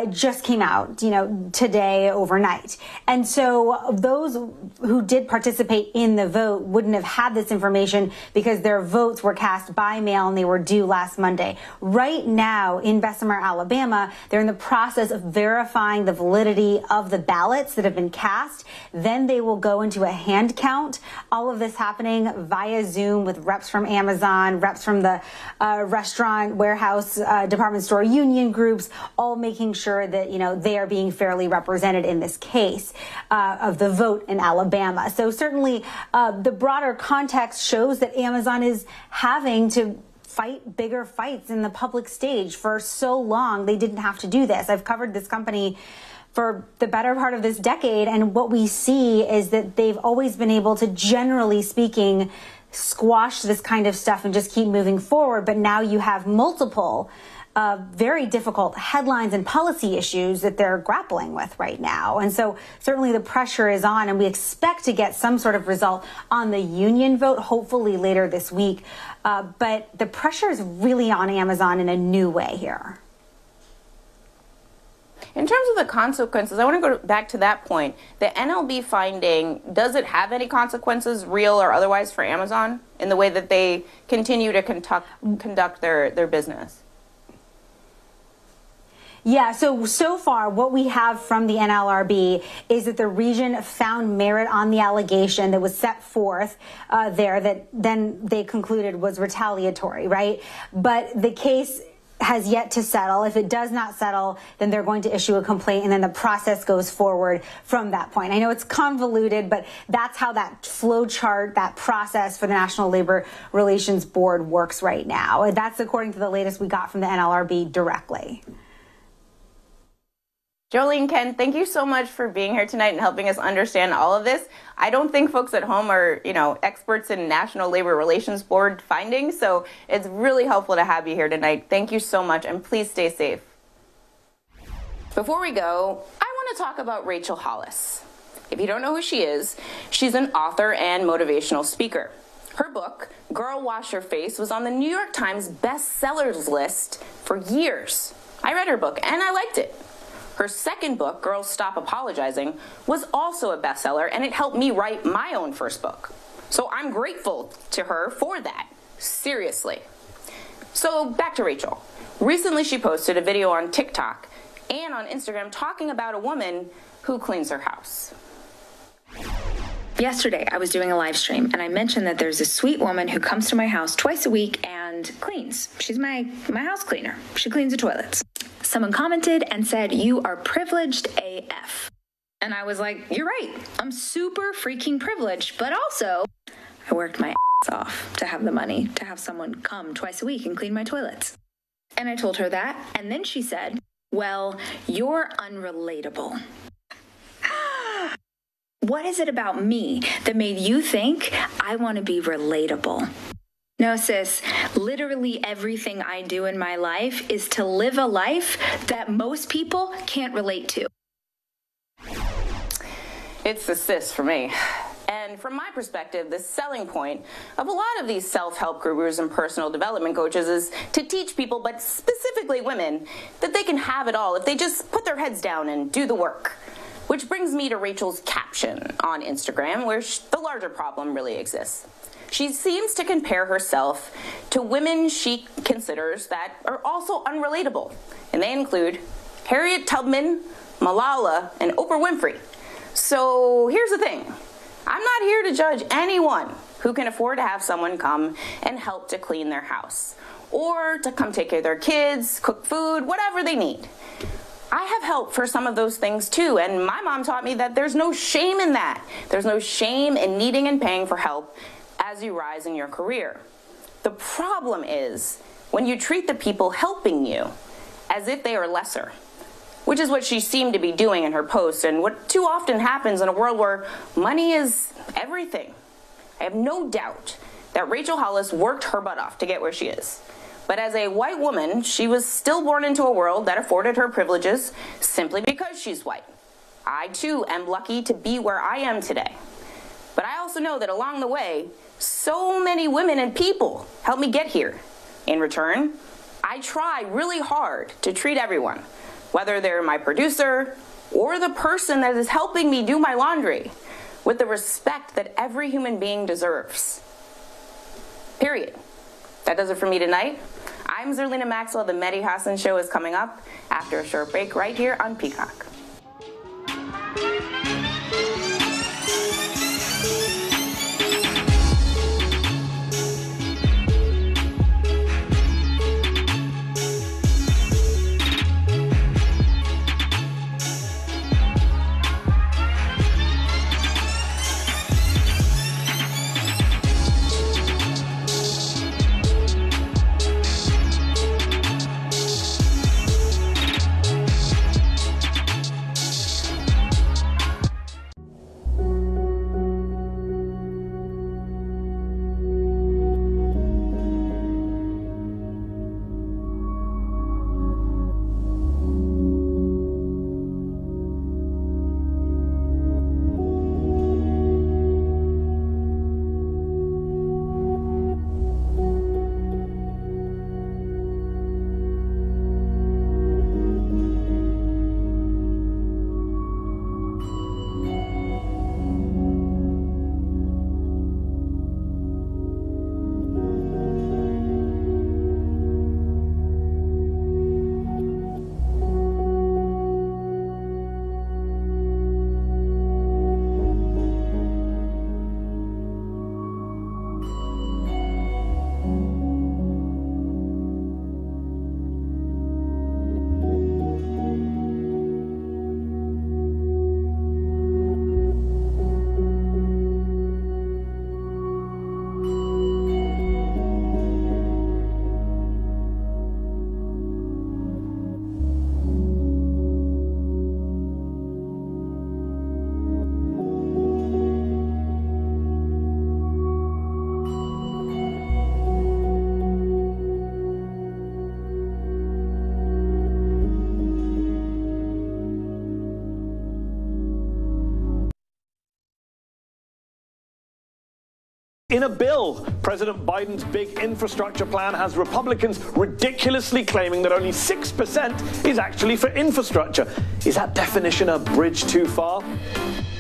just came out, you know, today overnight. And so those who did participate in the vote wouldn't have had this information because their votes were cast by mail and they were due last Monday. Right now in Bessemer, Alabama, they're in the process of verifying the validity of the ballots that have been cast. Then they will go into a hand count. All of this happened happening via Zoom with reps from Amazon, reps from the restaurant, warehouse, department store union groups, all making sure that, you know, they are being fairly represented in this case of the vote in Alabama. So certainly the broader context shows that Amazon is having to fight bigger fights in the public stage. For so long, they didn't have to do this. I've covered this company for the better part of this decade, and what we see is that they've always been able to, generally speaking, squash this kind of stuff and just keep moving forward. But now you have multiple very difficult headlines and policy issues that they're grappling with right now. And so certainly the pressure is on, and we expect to get some sort of result on the union vote, hopefully later this week. But the pressure is really on Amazon in a new way here. In terms of the consequences, I want to go back to that point. The NLB finding, does it have any consequences, real or otherwise, for Amazon in the way that they continue to conduct their business? Yeah, so far what we have from the NLRB is that the region found merit on the allegation that was set forth there that then they concluded was retaliatory, right? But the case has yet to settle. If it does not settle, then they're going to issue a complaint, and then the process goes forward from that point. I know it's convoluted, but that's how that flow chart, that process for the National Labor Relations Board works right now. And that's according to the latest we got from the NLRB directly. Jolene, Ken, thank you so much for being here tonight and helping us understand all of this. I don't think folks at home are, you know, experts in National Labor Relations Board findings, so it's really helpful to have you here tonight. Thank you so much, and please stay safe. Before we go, I want to talk about Rachel Hollis. If you don't know who she is, she's an author and motivational speaker. Her book, Girl Wash Your Face, was on the New York Times bestsellers list for years. I read her book, and I liked it. Her second book, Girls Stop Apologizing, was also a bestseller, and it helped me write my own first book. So I'm grateful to her for that, seriously. So back to Rachel. Recently she posted a video on TikTok and on Instagram talking about a woman who cleans her house. Yesterday I was doing a live stream, and I mentioned that there's a sweet woman who comes to my house twice a week and cleans. She's my house cleaner. She cleans the toilets. Someone commented and said, "You are privileged AF." And I was like, you're right. I'm super freaking privileged, but also I worked my ass off to have the money to have someone come twice a week and clean my toilets. And I told her that, and then she said, "Well, you're unrelatable." What is it about me that made you think I want to be relatable? No, sis, literally everything I do in my life is to live a life that most people can't relate to. It's the sis for me. And from my perspective, the selling point of a lot of these self-help gurus and personal development coaches is to teach people, but specifically women, that they can have it all if they just put their heads down and do the work. Which brings me to Rachel's caption on Instagram, where the larger problem really exists. She seems to compare herself to women she considers that are also unrelatable, and they include Harriet Tubman, Malala, and Oprah Winfrey. So here's the thing. I'm not here to judge anyone who can afford to have someone come and help to clean their house, or to come take care of their kids, cook food, whatever they need. I have help for some of those things too, and my mom taught me that there's no shame in that. There's no shame in needing and paying for help as you rise in your career. The problem is when you treat the people helping you as if they are lesser, which is what she seemed to be doing in her post, and what too often happens in a world where money is everything. I have no doubt that Rachel Hollis worked her butt off to get where she is. But as a white woman, she was still born into a world that afforded her privileges simply because she's white. I too am lucky to be where I am today. But I also know that along the way, so many women and people helped me get here. In return, I try really hard to treat everyone, whether they're my producer or the person that is helping me do my laundry, with the respect that every human being deserves. Period. That does it for me tonight. I'm Zerlina Maxwell. The Mehdi Hasan Show is coming up after a short break right here on Peacock. bill, President Biden's big infrastructure plan, has Republicans ridiculously claiming that only 6% is actually for infrastructure. Is that definition a bridge too far?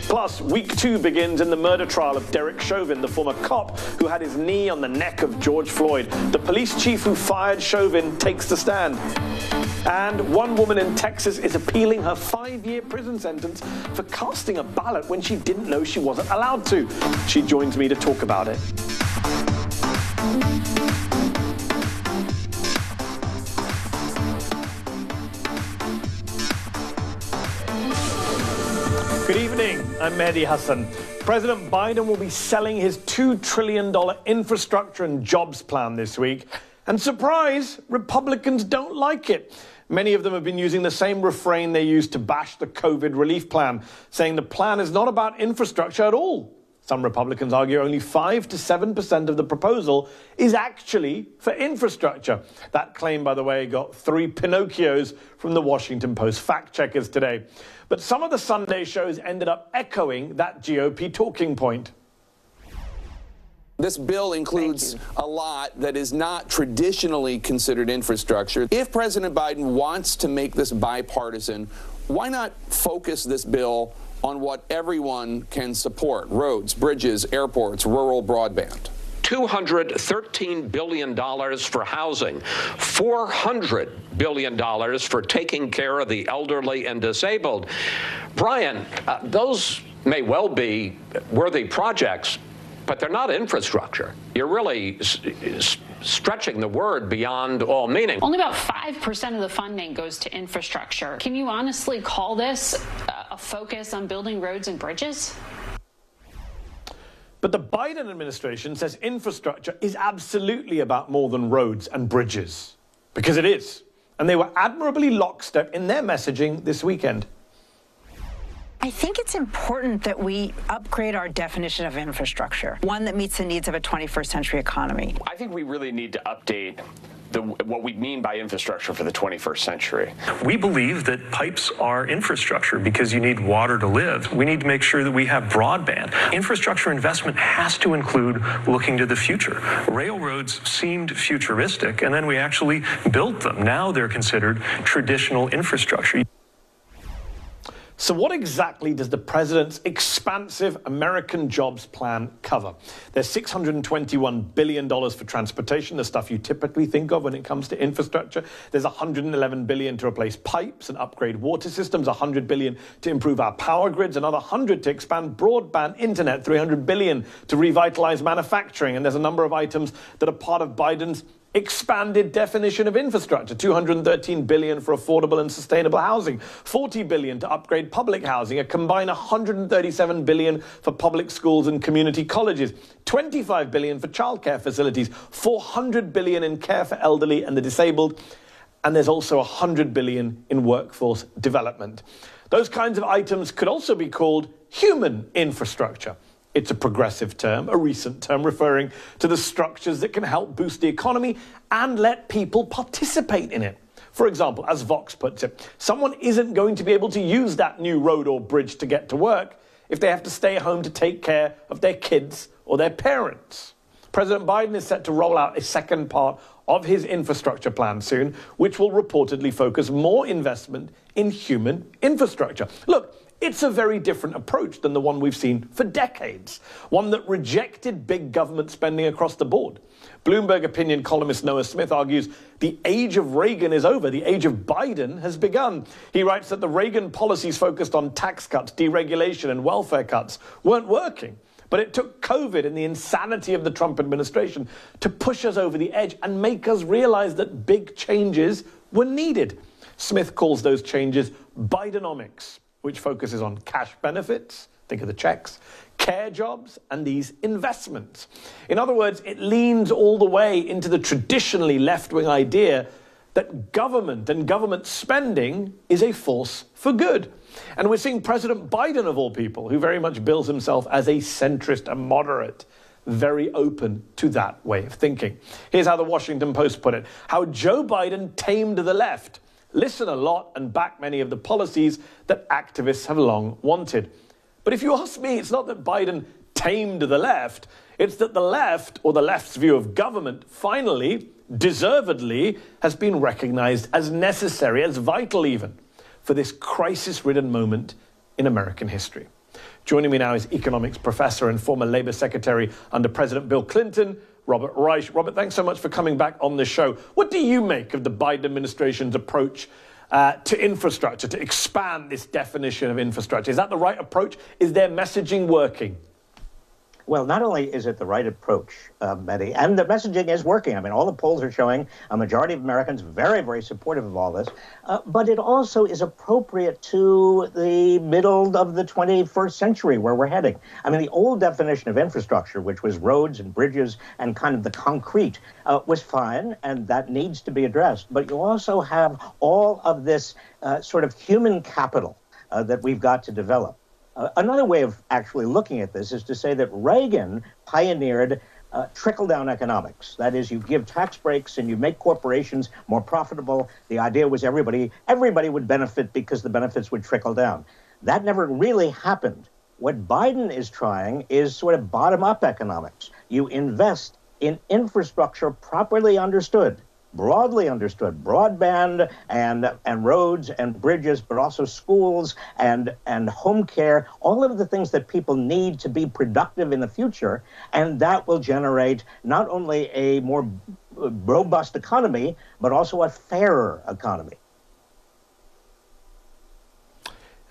Plus, week two begins in the murder trial of Derek Chauvin, the former cop who had his knee on the neck of George Floyd. The police chief who fired Chauvin takes the stand. And one woman in Texas is appealing her 5-year prison sentence for casting a ballot when she didn't know she wasn't allowed to. She joins me to talk about it. Good evening, I'm Mehdi Hasan. President Biden will be selling his $2 trillion infrastructure and jobs plan this week. And surprise, Republicans don't like it. Many of them have been using the same refrain they used to bash the COVID relief plan, saying the plan is not about infrastructure at all. Some Republicans argue only 5 to 7% of the proposal is actually for infrastructure. That claim, by the way, got 3 Pinocchios from the Washington Post fact-checkers today. But some of the Sunday shows ended up echoing that GOP talking point. This bill includes a lot that is not traditionally considered infrastructure. If President Biden wants to make this bipartisan, why not focus this bill on what everyone can support? Roads, bridges, airports, rural broadband. $213 billion for housing, $400 billion for taking care of the elderly and disabled. Brian, those may well be worthy projects, but they're not infrastructure. You're really stretching the word beyond all meaning. Only about 5% of the funding goes to infrastructure. Can you honestly call this a focus on building roads and bridges? But the Biden administration says infrastructure is absolutely about more than roads and bridges, because it is. And they were admirably lockstep in their messaging this weekend. I think it's important that we upgrade our definition of infrastructure, one that meets the needs of a 21st century economy. I think we really need to update what we mean by infrastructure for the 21st century. We believe that pipes are infrastructure because you need water to live. We need to make sure that we have broadband. Infrastructure investment has to include looking to the future. Railroads seemed futuristic, and then we actually built them. Now they're considered traditional infrastructure. So what exactly does the president's expansive American jobs plan cover? There's $621 billion for transportation, the stuff you typically think of when it comes to infrastructure. There's $111 billion to replace pipes and upgrade water systems, $100 billion to improve our power grids, another $100 to expand broadband internet, $300 billion to revitalize manufacturing. And there's a number of items that are part of Biden's expanded definition of infrastructure, $213 billion for affordable and sustainable housing, $40 billion to upgrade public housing, a combined $137 billion for public schools and community colleges, $25 billion for childcare facilities, $400 billion in care for elderly and the disabled, and there's also $100 billion in workforce development. Those kinds of items could also be called human infrastructure. It's a progressive term, a recent term referring to the structures that can help boost the economy and let people participate in it. For example, as Vox puts it, someone isn't going to be able to use that new road or bridge to get to work if they have to stay home to take care of their kids or their parents. President Biden is set to roll out a second part of his infrastructure plan soon, which will reportedly focus more investment in human infrastructure. Look, it's a very different approach than the one we've seen for decades, one that rejected big government spending across the board. Bloomberg opinion columnist Noah Smith argues the age of Reagan is over. The age of Biden has begun. He writes that the Reagan policies focused on tax cuts, deregulation, and welfare cuts weren't working. But it took COVID and the insanity of the Trump administration to push us over the edge and make us realize that big changes were needed. Smith calls those changes Bidenomics, which focuses on cash benefits, think of the checks, care jobs, and these investments. In other words, it leans all the way into the traditionally left-wing idea that government and government spending is a force for good. And we're seeing President Biden, of all people, who very much bills himself as a centrist and moderate, very open to that way of thinking. Here's how the Washington Post put it, how Joe Biden tamed the left. Listen a lot and back many of the policies that activists have long wanted. But if you ask me, it's not that Biden tamed the left, it's that the left, or the left's view of government, finally, deservedly, has been recognized as necessary, as vital even, for this crisis-ridden moment in American history. Joining me now is economics professor and former Labor Secretary under President Bill Clinton, Robert Reich. Robert, thanks so much for coming back on the show. What do you make of the Biden administration's approach to infrastructure, to expand this definition of infrastructure? Is that the right approach? Is their messaging working? Well, not only is it the right approach, Mehdi, and the messaging is working. I mean, all the polls are showing a majority of Americans very, very supportive of all this. But it also is appropriate to the middle of the 21st century where we're heading. I mean, the old definition of infrastructure, which was roads and bridges and kind of the concrete, was fine, and that needs to be addressed. But you also have all of this sort of human capital that we've got to develop. Another way of actually looking at this is to say that Reagan pioneered trickle-down economics. That is, you give tax breaks and you make corporations more profitable. The idea was everybody would benefit because the benefits would trickle down. That never really happened. What Biden is trying is sort of bottom-up economics. You invest in infrastructure properly understood, broadly understood, broadband and roads and bridges, but also schools and home care, all of the things that people need to be productive in the future. And that will generate not only a more robust economy, but also a fairer economy.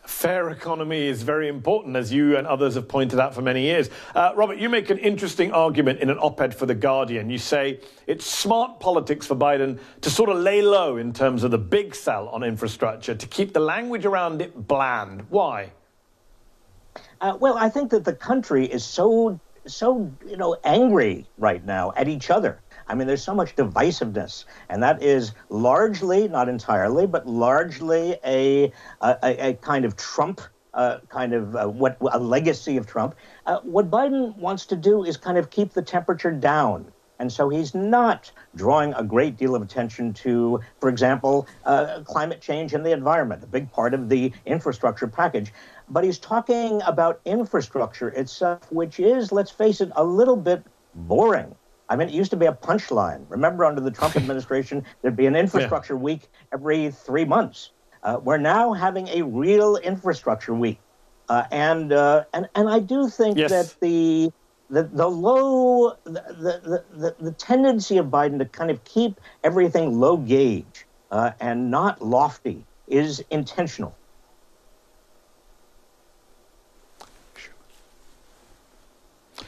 Fair economy is very important, as you and others have pointed out for many years. Robert, you make an interesting argument in an op-ed for The Guardian. You say it's smart politics for Biden to sort of lay low in terms of the big sell on infrastructure, to keep the language around it bland. Why? Well, I think that the country is so angry right now at each other. I mean, there's so much divisiveness, and that is largely, not entirely, but largely a kind of Trump, a legacy of Trump. What Biden wants to do is kind of keep the temperature down. And so he's not drawing a great deal of attention to, for example, climate change and the environment, a big part of the infrastructure package. But he's talking about infrastructure itself, which is, let's face it, a little bit boring. I mean, it used to be a punchline. Remember, under the Trump administration, there'd be an infrastructure week every 3 months. We're now having a real infrastructure week. And I do think that the tendency of Biden to kind of keep everything low gauge and not lofty is intentional.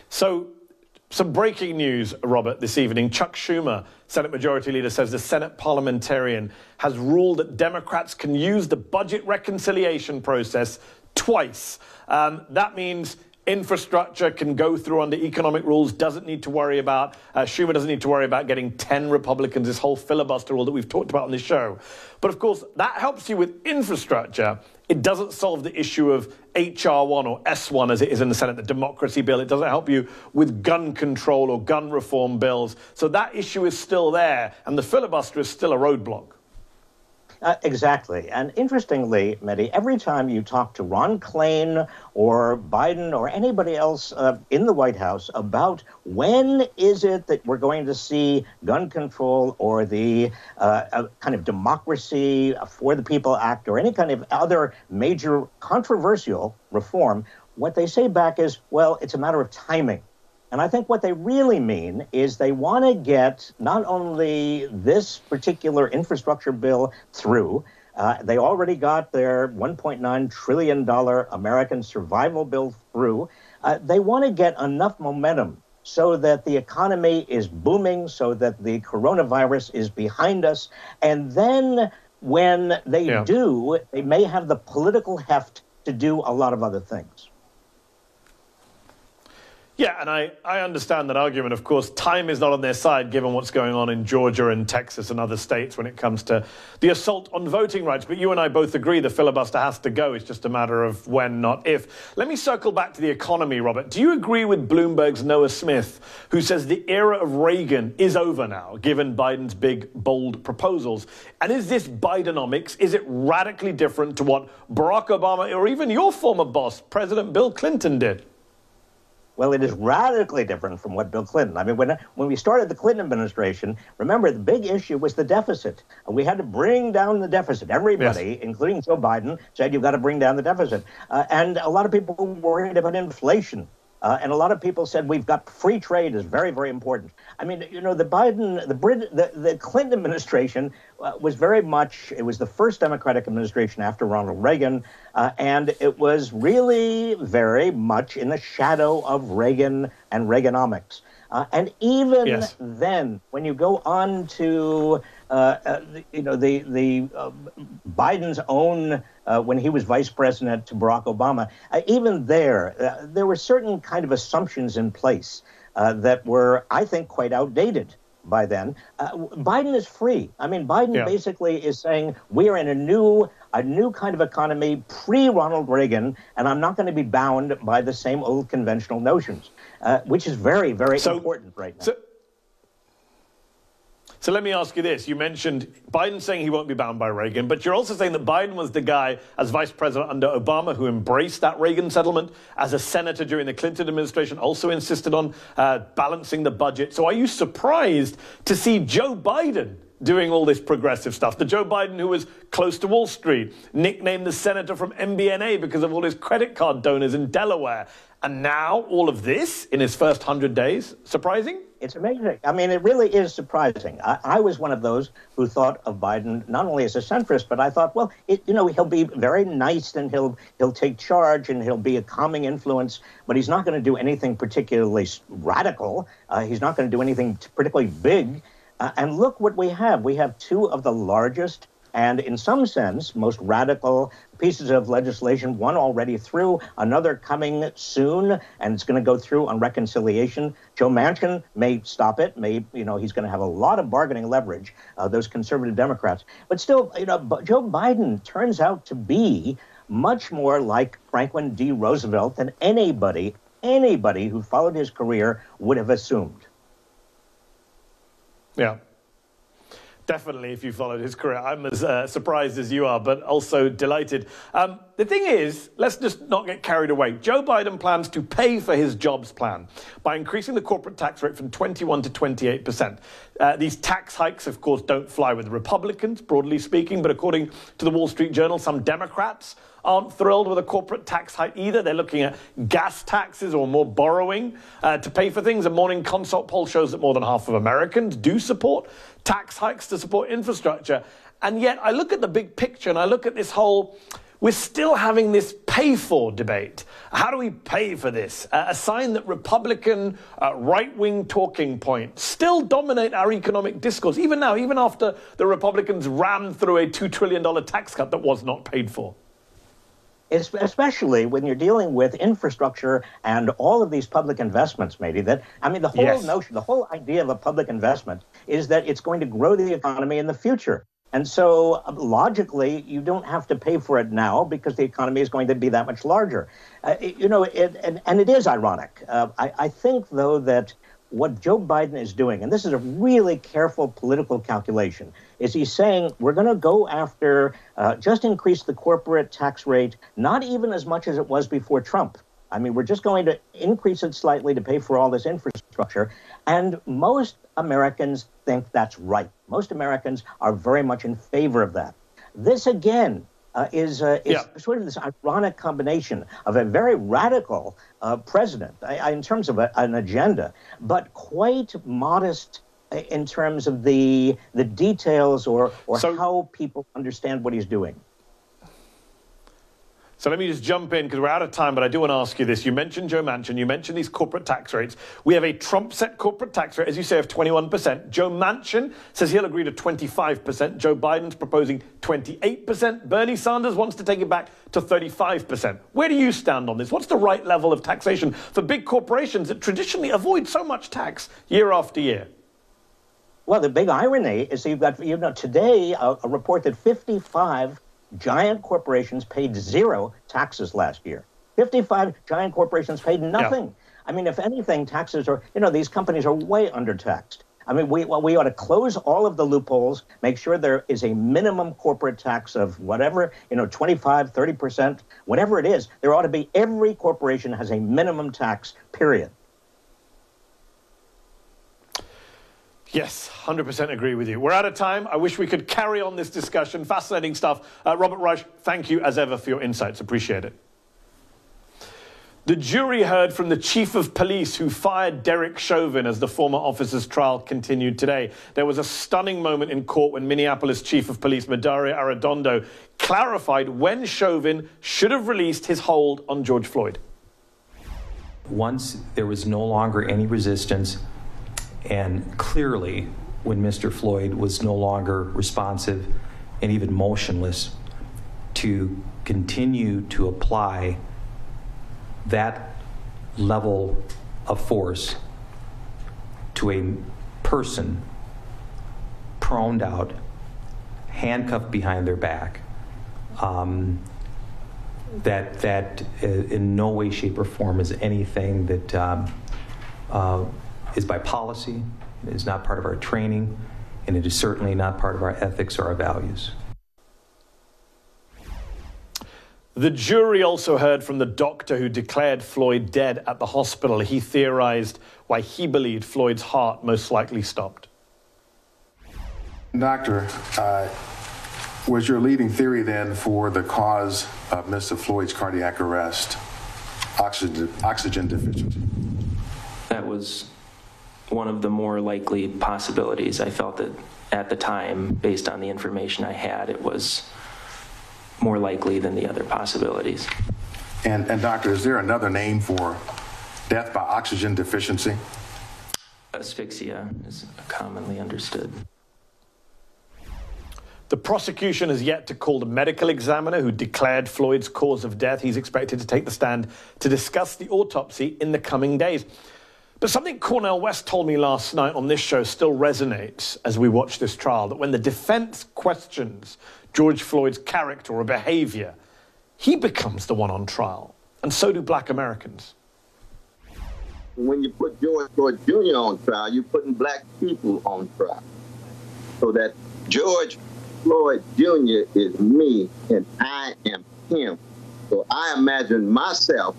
So, some breaking news, Robert, this evening. Chuck Schumer, Senate Majority Leader, says the Senate parliamentarian has ruled that Democrats can use the budget reconciliation process twice. That means infrastructure can go through under economic rules, doesn't need to worry about, Schumer doesn't need to worry about getting 10 Republicans, this whole filibuster rule that we've talked about on this show. But of course, that helps you with infrastructure. It doesn't solve the issue of HR1 or S1 as it is in the Senate, the democracy bill. It doesn't help you with gun control or gun reform bills. So that issue is still there, and the filibuster is still a roadblock. Exactly. And interestingly, Mehdi, every time you talk to Ron Klain or Biden or anybody else in the White House about when is it that we're going to see gun control or the kind of Democracy for the People Act or any kind of other major controversial reform, what they say back is, well, it's a matter of timing. And I think what they really mean is they want to get not only this particular infrastructure bill through, they already got their $1.9 trillion American survival bill through. They want to get enough momentum so that the economy is booming, so that the coronavirus is behind us. And then when they do, they may have the political heft to do a lot of other things. Yeah, and I understand that argument. Of course, time is not on their side, given what's going on in Georgia and Texas and other states when it comes to the assault on voting rights. But you and I both agree the filibuster has to go. It's just a matter of when, not if. Let me circle back to the economy, Robert. Do you agree with Bloomberg's Noah Smith, who says the era of Reagan is over now, given Biden's big, bold proposals? And is this Bidenomics? Is it radically different to what Barack Obama or even your former boss, President Bill Clinton, did? Well, it is radically different from what Bill Clinton. I mean, when we started the Clinton administration, remember, the big issue was the deficit. And we had to bring down the deficit. Everybody, yes, including Joe Biden, said you've got to bring down the deficit. And a lot of people worried about inflation. And a lot of people said we've got free trade is very, very important. I mean, you know, the Clinton administration was very much, it was the first Democratic administration after Ronald Reagan, and it was really very much in the shadow of Reagan and Reaganomics. And even yes, then, when you go on to, you know, the Biden's own, when he was vice president to Barack Obama, even there, there were certain kind of assumptions in place that were, I think, quite outdated by then. Biden is free. I mean, Biden basically is saying we are in a new kind of economy pre-Ronald Reagan, and I'm not going to be bound by the same old conventional notions, which is very, very important right now. So let me ask you this. You mentioned Biden saying he won't be bound by Reagan, but you're also saying that Biden was the guy as vice president under Obama who embraced that Reagan settlement. As a senator during the Clinton administration, also insisted on balancing the budget. So are you surprised to see Joe Biden doing all this progressive stuff? The Joe Biden who was close to Wall Street, nicknamed the senator from MBNA because of all his credit card donors in Delaware. And now all of this in his first 100 days, surprising? It's amazing. I mean, it really is surprising. I was one of those who thought of Biden not only as a centrist, but I thought, well, you know, he'll be very nice and he'll take charge and he'll be a calming influence, but he's not going to do anything particularly radical. He's not going to do anything particularly big. And look what we have. We have two of the largest and, in some sense, most radical pieces of legislation, one already through, another coming soon, and it's going to go through on reconciliation. Joe Manchin may stop it. You know, he's going to have a lot of bargaining leverage, those conservative Democrats. But still, you know, Joe Biden turns out to be much more like Franklin D. Roosevelt than anybody who followed his career would have assumed. Yeah. Definitely, if you followed his career. I'm as surprised as you are, but also delighted. The thing is, let's just not get carried away. Joe Biden plans to pay for his jobs plan by increasing the corporate tax rate from 21 to 28%. These tax hikes, of course, don't fly with Republicans, broadly speaking, but according to the Wall Street Journal, some Democrats aren't thrilled with a corporate tax hike either. They're looking at gas taxes or more borrowing to pay for things. A morning consult poll shows that more than half of Americans do support tax hikes to support infrastructure. And yet I look at the big picture and I look at this whole, we're still having this pay-for debate. How do we pay for this? A sign that Republican right-wing talking points still dominate our economic discourse, even now, even after the Republicans rammed through a $2 trillion tax cut that was not paid for. Especially when you're dealing with infrastructure and all of these public investments, Mehdi, that, I mean, the whole notion, the whole idea of a public investment is that it's going to grow the economy in the future. And so, logically, you don't have to pay for it now because the economy is going to be that much larger. You know, it is ironic. I think, though, that what Joe Biden is doing, and this is a really careful political calculation, is he's saying we're going to go after, just increase the corporate tax rate, not even as much as it was before Trump. I mean, we're just going to increase it slightly to pay for all this infrastructure. And most Americans think that's right. Most Americans are very much in favor of that. This, again, is sort of this ironic combination of a very radical president in terms of an agenda, but quite modest in terms of the details or how people understand what he's doing. So let me just jump in because we're out of time, but I do want to ask you this. You mentioned Joe Manchin. You mentioned these corporate tax rates. We have a Trump-set corporate tax rate, as you say, of 21%. Joe Manchin says he'll agree to 25%. Joe Biden's proposing 28%. Bernie Sanders wants to take it back to 35%. Where do you stand on this? What's the right level of taxation for big corporations that traditionally avoid so much tax year after year? Well, the big irony is that you've got, you know, today a report that 55 giant corporations paid zero taxes last year. 55 giant corporations paid nothing. Yeah. I mean, if anything, taxes are, you know, these companies are way undertaxed. I mean, we ought to close all of the loopholes, make sure there is a minimum corporate tax of whatever, 25, 30%, whatever it is. There ought to be, every corporation has a minimum tax, period. Yes, 100% agree with you. We're out of time. I wish we could carry on this discussion. Fascinating stuff. Robert Reich, thank you as ever for your insights. Appreciate it. The jury heard from the chief of police who fired Derek Chauvin as the former officer's trial continued today. There was a stunning moment in court when Minneapolis chief of police Medaria Arredondo clarified when Chauvin should have released his hold on George Floyd. Once there was no longer any resistance, and clearly when Mr. Floyd was no longer responsive and even motionless, to continue to apply that level of force to a person proned out, handcuffed behind their back, that in no way, shape, or form is anything that is by policy, it is not part of our training, and it is certainly not part of our ethics or our values. The jury also heard from the doctor who declared Floyd dead at the hospital. He theorized why he believed Floyd's heart most likely stopped. Doctor, was your leading theory then for the cause of Mr. Floyd's cardiac arrest oxygen deficiency? That was one of the more likely possibilities. I felt that at the time, based on the information I had, it was more likely than the other possibilities. And doctor, is there another name for death by oxygen deficiency? Asphyxia is commonly understood. The prosecution has yet to call the medical examiner who declared Floyd's cause of death. He's expected to take the stand to discuss the autopsy in the coming days. But something Cornell West told me last night on this show still resonates as we watch this trial, that when the defense questions George Floyd's character or behavior, he becomes the one on trial, and so do black Americans. When you put George Floyd Jr. on trial, you're putting black people on trial. So that George Floyd Jr. is me, and I am him. So I imagine myself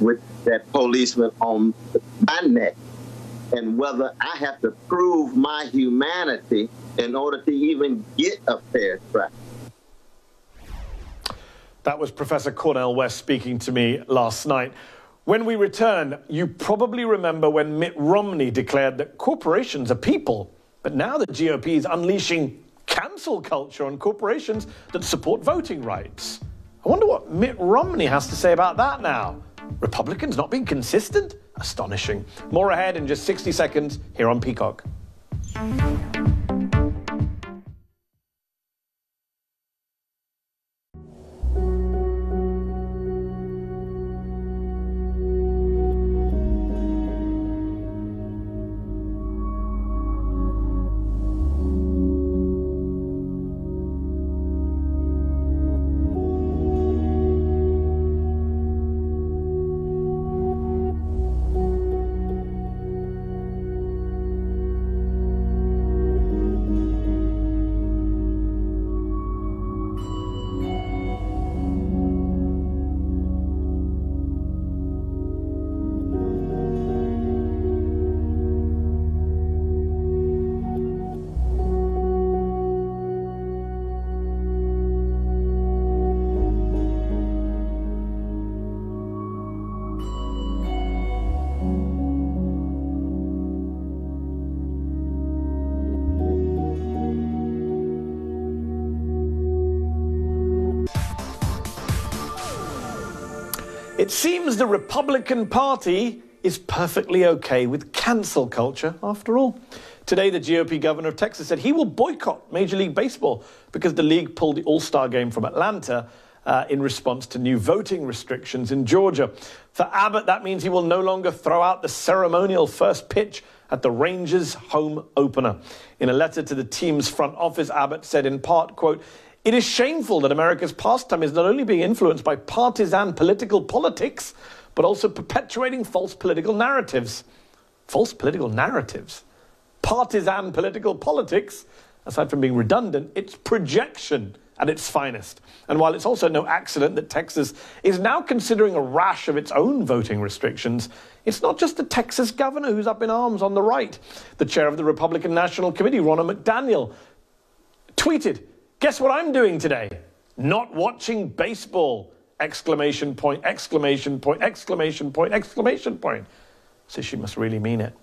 with that policeman on my neck, and whether I have to prove my humanity in order to even get a fair trial. That was Professor Cornell West speaking to me last night. When we return, you probably remember when Mitt Romney declared that corporations are people, but now the GOP is unleashing cancel culture on corporations that support voting rights. I wonder what Mitt Romney has to say about that now. Republicans not being consistent? Astonishing. More ahead in just 60 seconds here on Peacock. It seems the Republican Party is perfectly okay with cancel culture after all. Today, the GOP governor of Texas said he will boycott Major League Baseball because the league pulled the All-Star game from Atlanta in response to new voting restrictions in Georgia. For Abbott, that means he will no longer throw out the ceremonial first pitch at the Rangers' home opener. In a letter to the team's front office, Abbott said in part, quote, "It is shameful that America's pastime is not only being influenced by partisan politics, but also perpetuating false political narratives." False political narratives? partisan political politics, aside from being redundant, it's projection at its finest. And while it's also no accident that Texas is now considering a rash of its own voting restrictions, it's not just the Texas governor who's up in arms on the right. The chair of the Republican National Committee, Ronna McDaniel, tweeted, "Guess what I'm doing today? Not watching baseball! Exclamation point, exclamation point, exclamation point, exclamation point." So she must really mean it.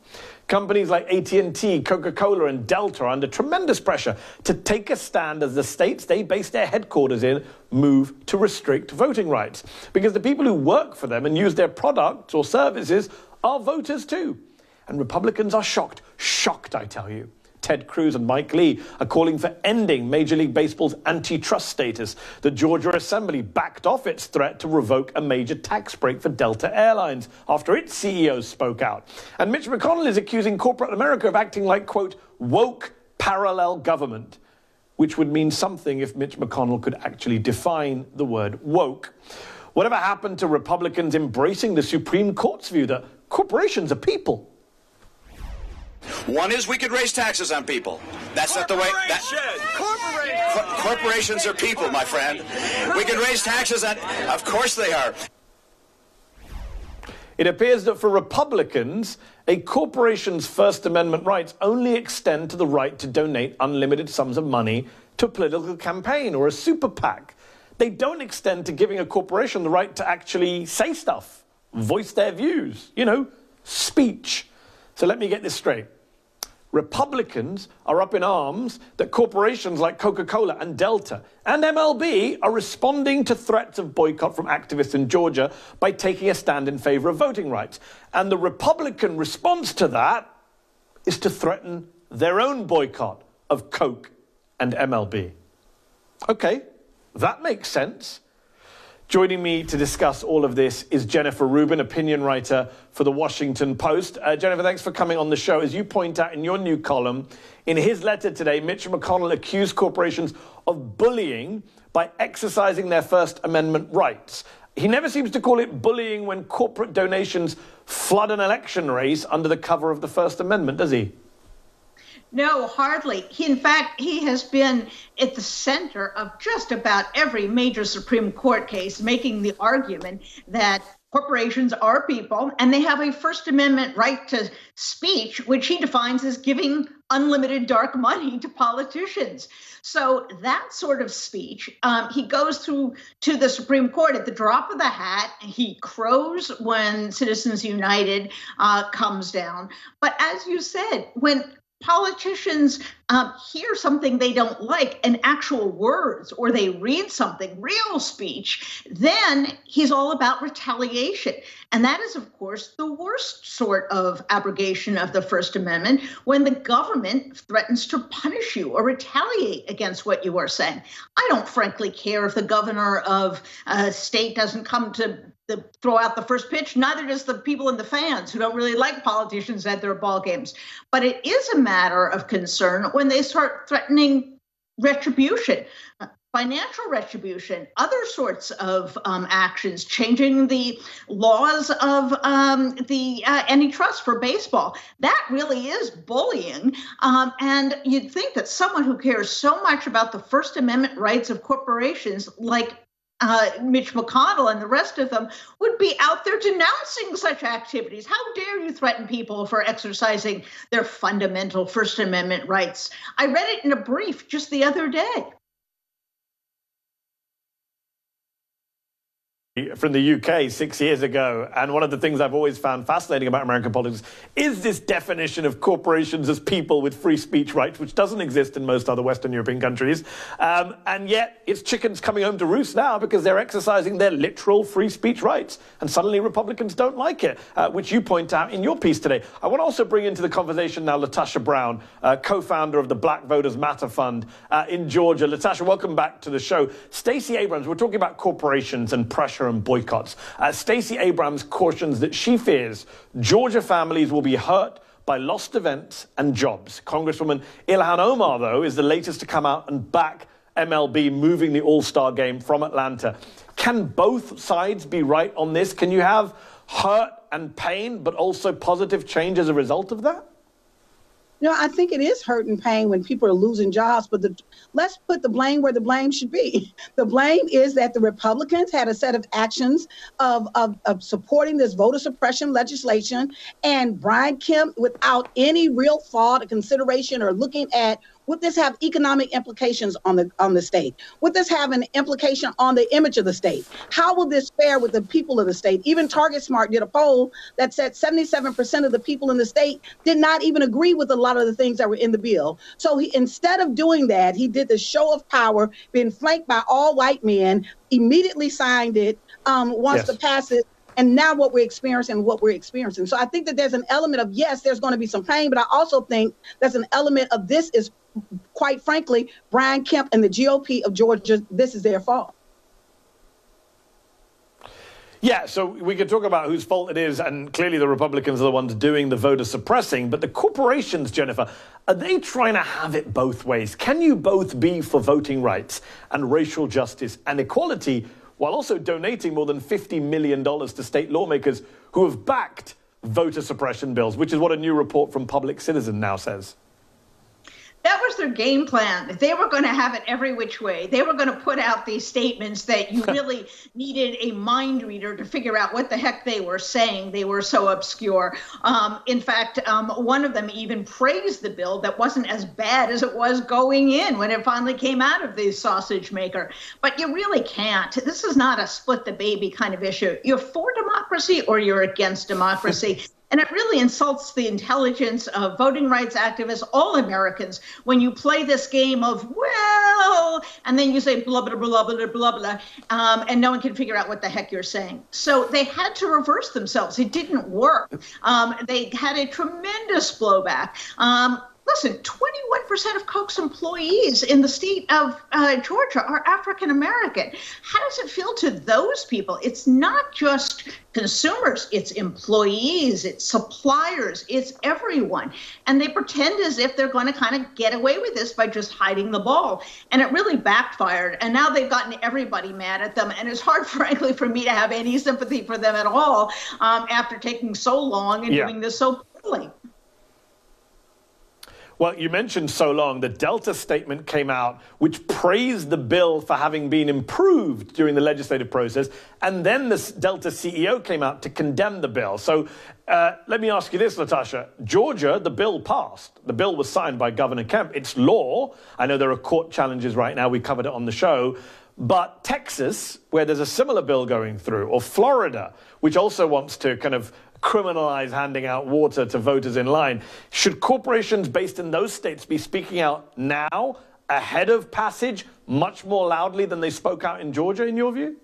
Companies like AT&T, Coca-Cola and Delta are under tremendous pressure to take a stand as the states they base their headquarters in move to restrict voting rights, because the people who work for them and use their products or services are voters too. And Republicans are shocked. Shocked, I tell you. Ted Cruz and Mike Lee are calling for ending Major League Baseball's antitrust status. The Georgia Assembly backed off its threat to revoke a major tax break for Delta Airlines after its CEO spoke out. And Mitch McConnell is accusing corporate America of acting like, quote, woke parallel government, which would mean something if Mitch McConnell could actually define the word woke. Whatever happened to Republicans embracing the Supreme Court's view that corporations are people? One is we could raise taxes on people. That's not the way. Corporations are people, my friend. We can raise taxes on. Of course they are. It appears that for Republicans, a corporation's First Amendment rights only extend to the right to donate unlimited sums of money to a political campaign or a super PAC. They don't extend to giving a corporation the right to actually say stuff, voice their views, you know, speech. So let me get this straight. Republicans are up in arms that corporations like Coca-Cola and Delta and MLB are responding to threats of boycott from activists in Georgia by taking a stand in favor of voting rights. And the Republican response to that is to threaten their own boycott of Coke and MLB. Okay, that makes sense. Joining me to discuss all of this is Jennifer Rubin, opinion writer for The Washington Post. Jennifer, thanks for coming on the show. As you point out in your new column, in his letter today, Mitch McConnell accused corporations of bullying by exercising their First Amendment rights. He never seems to call it bullying when corporate donations flood an election race under the cover of the First Amendment, does he? No, hardly. In fact, he has been at the center of just about every major Supreme Court case, making the argument that corporations are people and they have a First Amendment right to speech, which he defines as giving unlimited dark money to politicians. So that sort of speech, he goes through to the Supreme Court at the drop of the hat. He crows when Citizens United comes down. But as you said, when politicians hear something they don't like in actual words, or they read something, real speech, then he's all about retaliation. And that is, of course, the worst sort of abrogation of the First Amendment, when the government threatens to punish you or retaliate against what you are saying. I don't frankly care if the governor of a state doesn't come to throw out the first pitch, neither does the people in the fans who don't really like politicians at their ball games. But it is a matter of concern when they start threatening retribution, financial retribution, other sorts of actions, changing the laws of the antitrust for baseball. That really is bullying. And you'd think that someone who cares so much about the First Amendment rights of corporations, like Mitch McConnell and the rest of them, would be out there denouncing such activities. How dare you threaten people for exercising their fundamental First Amendment rights? I read it in a brief just the other day. From the UK 6 years ago, and one of the things I've always found fascinating about American politics is this definition of corporations as people with free speech rights, which doesn't exist in most other Western European countries, and yet it's chickens coming home to roost now because they're exercising their literal free speech rights, and suddenly Republicans don't like it, which you point out in your piece today. I want to also bring into the conversation now Latasha Brown, co-founder of the Black Voters Matter Fund in Georgia. Latasha, welcome back to the show. Stacey Abrams, we're talking about corporations and pressure and boycotts. Stacey Abrams cautions that she fears Georgia families will be hurt by lost events and jobs. Congresswoman Ilhan Omar, though, is the latest to come out and back MLB moving the All-Star game from Atlanta. Can both sides be right on this? Can you have hurt and pain, but also positive change as a result of that? You know, I think it is hurt and pain when people are losing jobs, but let's put the blame where the blame should be. The blame is that the Republicans had a set of actions of supporting this voter suppression legislation, and Brian Kemp, without any real thought or consideration or looking at, would this have economic implications on the state? Would this have an implication on the image of the state? How will this fare with the people of the state? Even Target Smart did a poll that said 77% of the people in the state did not even agree with a lot of the things that were in the bill. So he, instead of doing that, he did the show of power, being flanked by all white men, immediately signed it, wants to pass it. And now what we're experiencing. So I think that there's an element of, yes, there's going to be some pain, but I also think there's an element of this is, quite frankly, Brian Kemp and the GOP of Georgia, this is their fault. Yeah, so we could talk about whose fault it is, and clearly the Republicans are the ones doing the voter suppressing, but the corporations, Jennifer, are they trying to have it both ways? Can you both be for voting rights and racial justice and equality while also donating more than $50 million to state lawmakers who have backed voter suppression bills, which is what a new report from Public Citizen now says? That was their game plan. They were going to have it every which way. They were going to put out these statements that you really needed a mind reader to figure out what the heck they were saying. They were so obscure. In fact, one of them even praised the bill that wasn't as bad as it was going in when it finally came out of the sausage maker. But you really can't. This is not a split the baby kind of issue. You're for democracy or you're against democracy. And it really insults the intelligence of voting rights activists, all Americans, when you play this game of, well, and then you say blah, blah, blah, blah, blah, blah, and no one can figure out what the heck you're saying. So they had to reverse themselves. It didn't work. They had a tremendous blowback. Listen, 21% of Koch's employees in the state of Georgia are African-American. How does it feel to those people? It's not just consumers, it's employees, it's suppliers, it's everyone. And they pretend as if they're going to kind of get away with this by just hiding the ball. And it really backfired. And now they've gotten everybody mad at them. And it's hard, frankly, for me to have any sympathy for them at all after taking so long and doing this so poorly. Well, you mentioned so long. The Delta statement came out, which praised the bill for having been improved during the legislative process. And then the Delta CEO came out to condemn the bill. So let me ask you this, Latasha. Georgia, the bill passed. The bill was signed by Governor Kemp. It's law. I know there are court challenges right now. We covered it on the show. But Texas, where there's a similar bill going through, or Florida, which also wants to kind of criminalize handing out water to voters in line. Should corporations based in those states be speaking out now, ahead of passage, much more loudly than they spoke out in Georgia, in your view?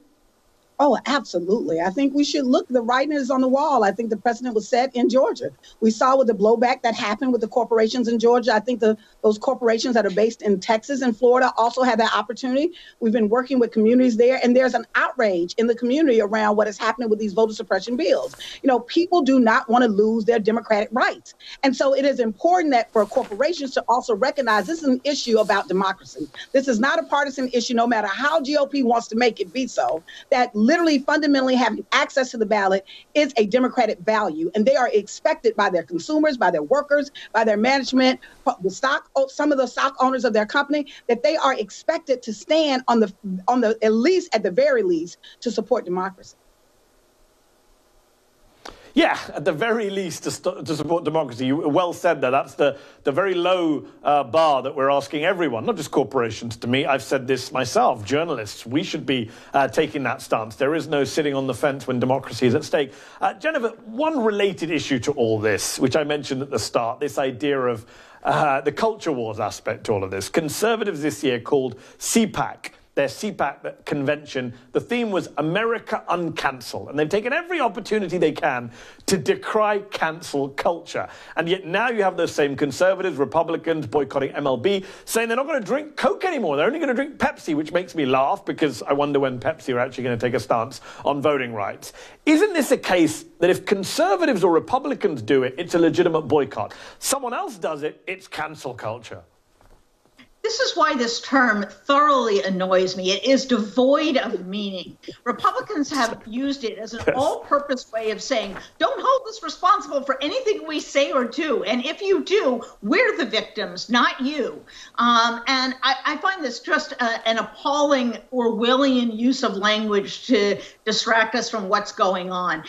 Oh, absolutely. I think we should look. The writing is on the wall. I think the precedent was set in Georgia. We saw with the blowback that happened with the corporations in Georgia. I think those corporations that are based in Texas and Florida also had that opportunity. We've been working with communities there, and there's an outrage in the community around what is happening with these voter suppression bills. You know, people do not want to lose their democratic rights. And so it is important that for corporations to also recognize this is an issue about democracy. This is not a partisan issue, no matter how GOP wants to make it be so, that literally fundamentally having access to the ballot is a democratic value. And they are expected by their consumers, by their workers, by their management, the stock, some of the stock owners of their company, that they are expected to stand on the at the very least, to support democracy. Yeah, at the very least, to support democracy. You well said that. That's the very low bar that we're asking everyone, not just corporations. To me, I've said this myself, journalists, we should be taking that stance. There is no sitting on the fence when democracy is at stake. Jennifer, one related issue to all this, which I mentioned at the start, this idea of the culture wars aspect to all of this. Conservatives this year called CPAC. Their CPAC convention, the theme was America Uncancel. And they've taken every opportunity they can to decry cancel culture. And yet now you have those same conservatives, Republicans boycotting MLB, saying they're not going to drink Coke anymore. They're only going to drink Pepsi, which makes me laugh because I wonder when Pepsi are actually going to take a stance on voting rights. Isn't this a case that if conservatives or Republicans do it, it's a legitimate boycott? Someone else does it, it's cancel culture. This is why this term thoroughly annoys me. It is devoid of meaning. Republicans have used it as an all-purpose way of saying, don't hold us responsible for anything we say or do. And if you do, we're the victims, not you. And I find this just an appalling Orwellian use of language to distract us from what's going on.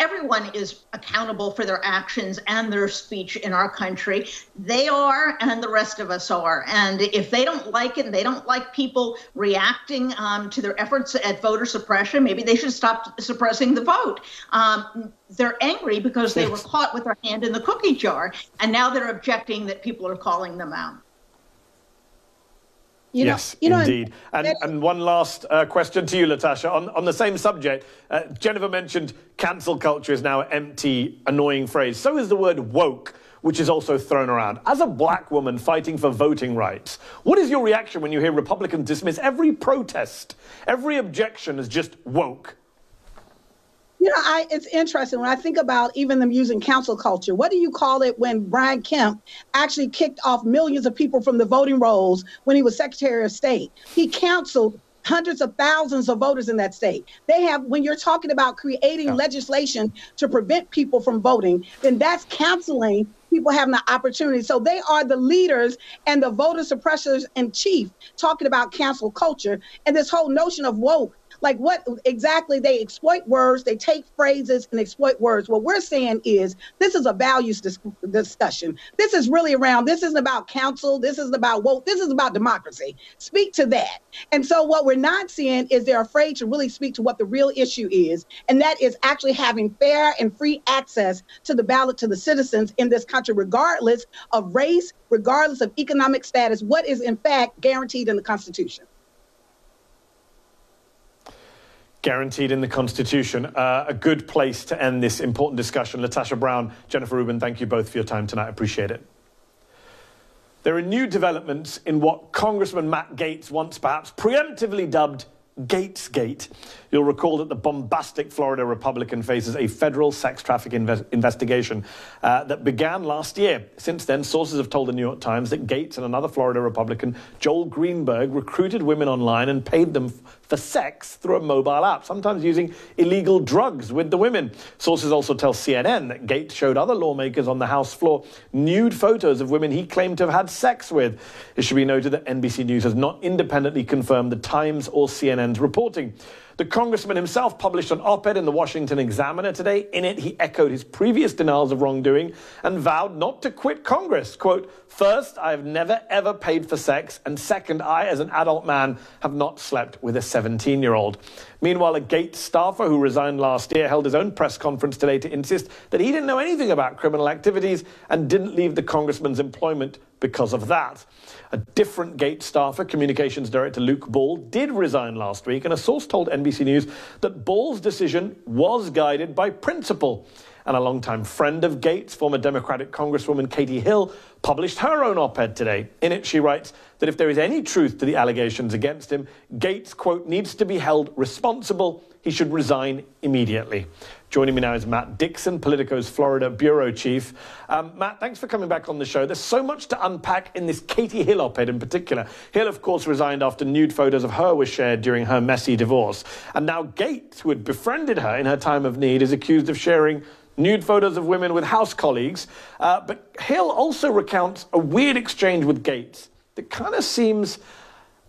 Everyone is accountable for their actions and their speech in our country. They are, and the rest of us are. And if they don't like it and they don't like people reacting to their efforts at voter suppression, maybe they should stop suppressing the vote. They're angry because they were caught with their hand in the cookie jar, and now they're objecting that people are calling them out. Yes, indeed. And one last question to you, Latasha, on the same subject. Jennifer mentioned cancel culture is now an empty, annoying phrase. So is the word woke, which is also thrown around. As a black woman fighting for voting rights, what is your reaction when you hear Republicans dismiss every protest, every objection as just woke? It's interesting when I think about even them using cancel culture. What do you call it when Brian Kemp actually kicked off millions of people from the voting rolls when he was Secretary of State? He canceled hundreds of thousands of voters in that state. They have, when you're talking about creating legislation to prevent people from voting, then that's canceling people having the opportunity. So they are the leaders and the voter suppressors in chief talking about cancel culture and this whole notion of woke. Like what exactly? They exploit words, they take phrases and exploit words. What we're saying is this is a values discussion. This is really around, this isn't about counsel, this isn't about woke, this is about democracy. Speak to that. And so what we're not seeing is they're afraid to really speak to what the real issue is. And that is actually having fair and free access to the ballot to the citizens in this country, regardless of race, regardless of economic status, what is in fact guaranteed in the Constitution. Guaranteed in the Constitution. A good place to end this important discussion. Latasha Brown, Jennifer Rubin, thank you both for your time tonight. I appreciate it. There are new developments in what Congressman Matt Gaetz once perhaps preemptively dubbed Gatesgate. You'll recall that the bombastic Florida Republican faces a federal sex trafficking investigation that began last year. Since then, sources have told the New York Times that Gaetz and another Florida Republican, Joel Greenberg, recruited women online and paid them for sex through a mobile app, sometimes using illegal drugs with the women. Sources also tell CNN that Gaetz showed other lawmakers on the House floor nude photos of women he claimed to have had sex with. It should be noted that NBC News has not independently confirmed the Times or CNN reporting. The congressman himself published an op-ed in the Washington Examiner today. In it, he echoed his previous denials of wrongdoing and vowed not to quit Congress. Quote, "First, I have never, ever paid for sex. And second, I, as an adult man, have not slept with a 17-year-old. Meanwhile, a Gaetz staffer who resigned last year held his own press conference today to insist that he didn't know anything about criminal activities and didn't leave the congressman's employment because of that. A different Gaetz staffer, Communications Director Luke Ball, did resign last week, and a source told NBC News that Ball's decision was guided by principle. And a longtime friend of Gaetz, former Democratic Congresswoman Katie Hill, published her own op-ed today. In it, she writes that if there is any truth to the allegations against him, Gaetz, quote, needs to be held responsible. He should resign immediately. Joining me now is Matt Dixon, Politico's Florida bureau chief. Matt, thanks for coming back on the show. There's so much to unpack in this Katie Hill op-ed in particular. Hill, of course, resigned after nude photos of her were shared during her messy divorce. And now Gaetz, who had befriended her in her time of need, is accused of sharing nude photos of women with House colleagues. But Hill also recounts a weird exchange with Gaetz that kind of seems,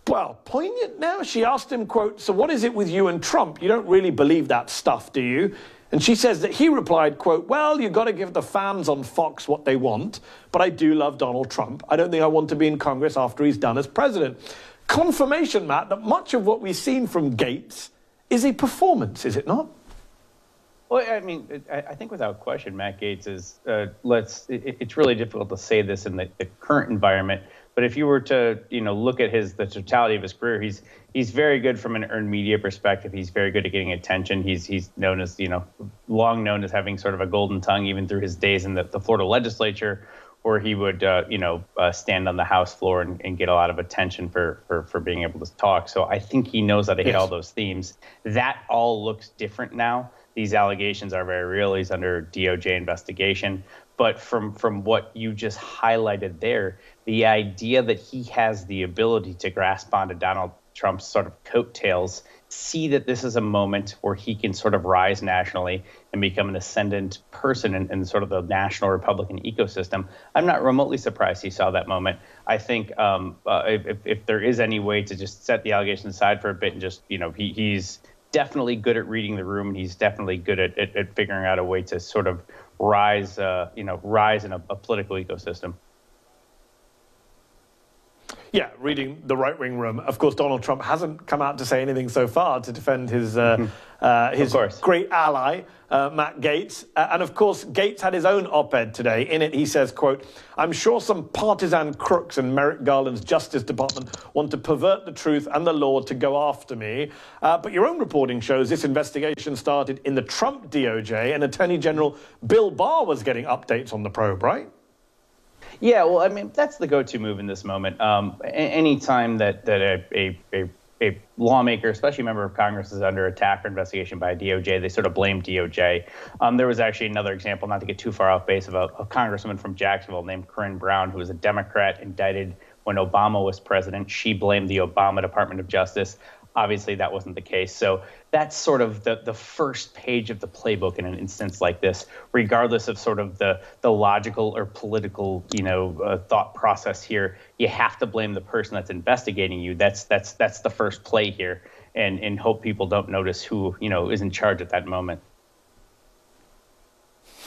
well, poignant now. She asked him, quote, so what is it with you and Trump? You don't really believe that stuff, do you? And she says that he replied, quote, well, you've got to give the fans on Fox what they want, but I do love Donald Trump. I don't think I want to be in Congress after he's done as president. Confirmation, Matt, that much of what we've seen from Gaetz is a performance, is it not? Well, I mean, I think without question, Matt Gaetz is, it's really difficult to say this in the current environment, but if you were to, look at the totality of his career, he's very good from an earned media perspective. He's very good at getting attention. He's known as, long known as having sort of a golden tongue, even through his days in the Florida legislature, where he would, stand on the House floor and get a lot of attention for being able to talk. So I think he knows how to hit all those themes. That all looks different now. These allegations are very real. He's under DOJ investigation. But from what you just highlighted there, the idea that he has the ability to grasp onto Donald Trump's sort of coattails, see that this is a moment where he can sort of rise nationally and become an ascendant person in sort of the national Republican ecosystem. I'm not remotely surprised he saw that moment. I think if there is any way to just set the allegations aside for a bit and just, you know, he's definitely good at reading the room. And he's definitely good at figuring out a way to sort of rise, rise in a political ecosystem. Yeah, reading the right-wing room. Of course, Donald Trump hasn't come out to say anything so far to defend his great ally, Matt Gaetz. And of course, Gaetz had his own op-ed today. In it, he says, quote, "I'm sure some partisan crooks in Merrick Garland's Justice Department want to pervert the truth and the law to go after me. But your own reporting shows this investigation started in the Trump DOJ, and Attorney General Bill Barr was getting updates on the probe, right?" Yeah, well, I mean, that's the go-to move in this moment. Any time that a lawmaker, especially a member of Congress, is under attack or investigation by DOJ, they sort of blame DOJ. There was actually another example, not to get too far off base, of a congresswoman from Jacksonville named Corrine Brown, who was a Democrat indicted when Obama was president. She blamed the Obama Department of Justice. Obviously, that wasn't the case. So that's sort of the first page of the playbook in an instance like this, regardless of sort of the logical or political, thought process here. You have to blame the person that's investigating you. That's the first play here, and hope people don't notice who, is in charge at that moment.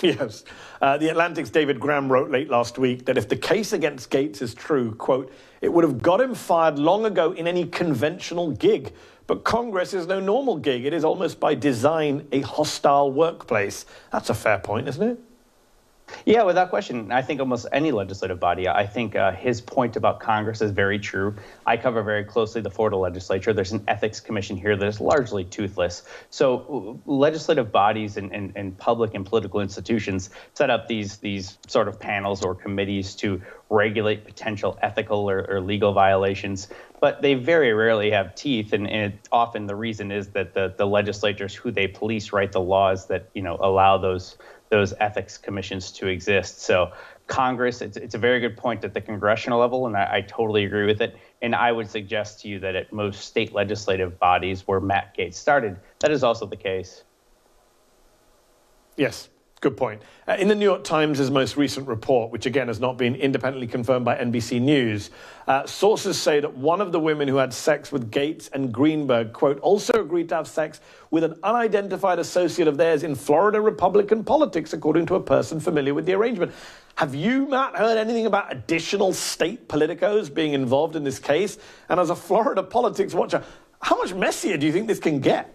Yes. The Atlantic's David Graham wrote late last week that if the case against Gaetz is true, quote, "it would have got him fired long ago in any conventional gig. But Congress is no normal gig. It is almost by design a hostile workplace." That's a fair point, isn't it? Yeah, without question. I think almost any legislative body. I think his point about Congress is very true. I cover very closely the Florida legislature. There's an ethics commission here that is largely toothless. So legislative bodies and public and political institutions set up these sort of panels or committees to regulate potential ethical or legal violations. But they very rarely have teeth, and often the reason is that the legislators who they police write the laws that allow those ethics commissions to exist. So Congress, it's a very good point at the congressional level, and I totally agree with it. And I would suggest to you that at most state legislative bodies where Matt Gaetz started, that is also the case. Yes, good point. In the New York Times' most recent report, which again has not been independently confirmed by NBC News, sources say that one of the women who had sex with Gaetz and Greenberg, quote, also agreed to have sex with an unidentified associate of theirs in Florida Republican politics, according to a person familiar with the arrangement. Have you, Matt, heard anything about additional state politicos being involved in this case? And as a Florida politics watcher, how much messier do you think this can get?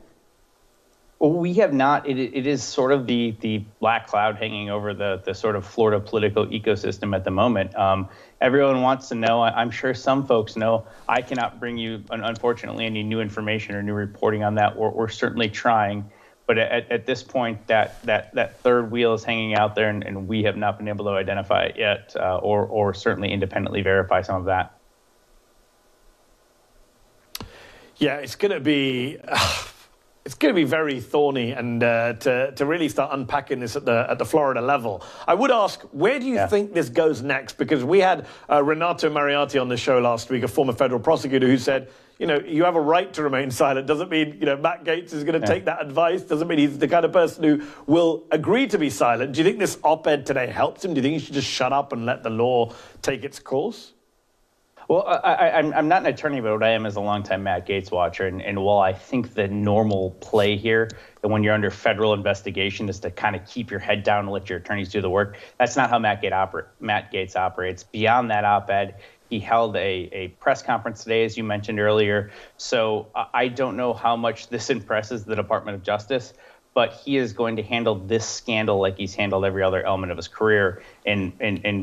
We have not. It is sort of the black cloud hanging over the sort of Florida political ecosystem at the moment. Everyone wants to know. I'm sure some folks know. I cannot bring you, unfortunately, any new information or new reporting on that. We're certainly trying. But at this point, that third wheel is hanging out there, and we have not been able to identify it yet or certainly independently verify some of that. Yeah, it's going to be... It's going to be very thorny, and to really start unpacking this at the Florida level. I would ask, where do you think this goes next? Because we had Renato Mariotti on the show last week, a former federal prosecutor, who said, you have a right to remain silent. Doesn't mean, Matt Gaetz is going to take that advice. Doesn't mean he's the kind of person who will agree to be silent. Do you think this op-ed today helps him? Do you think he should just shut up and let the law take its course? Well, I'm not an attorney, but what I am is a longtime Matt Gaetz watcher. And while I think the normal play here, that when you're under federal investigation, is to kind of keep your head down and let your attorneys do the work, that's not how Matt Gaetz operates. Beyond that op-ed, he held a press conference today, as you mentioned earlier. So I don't know how much this impresses the Department of Justice, but he is going to handle this scandal like he's handled every other element of his career. And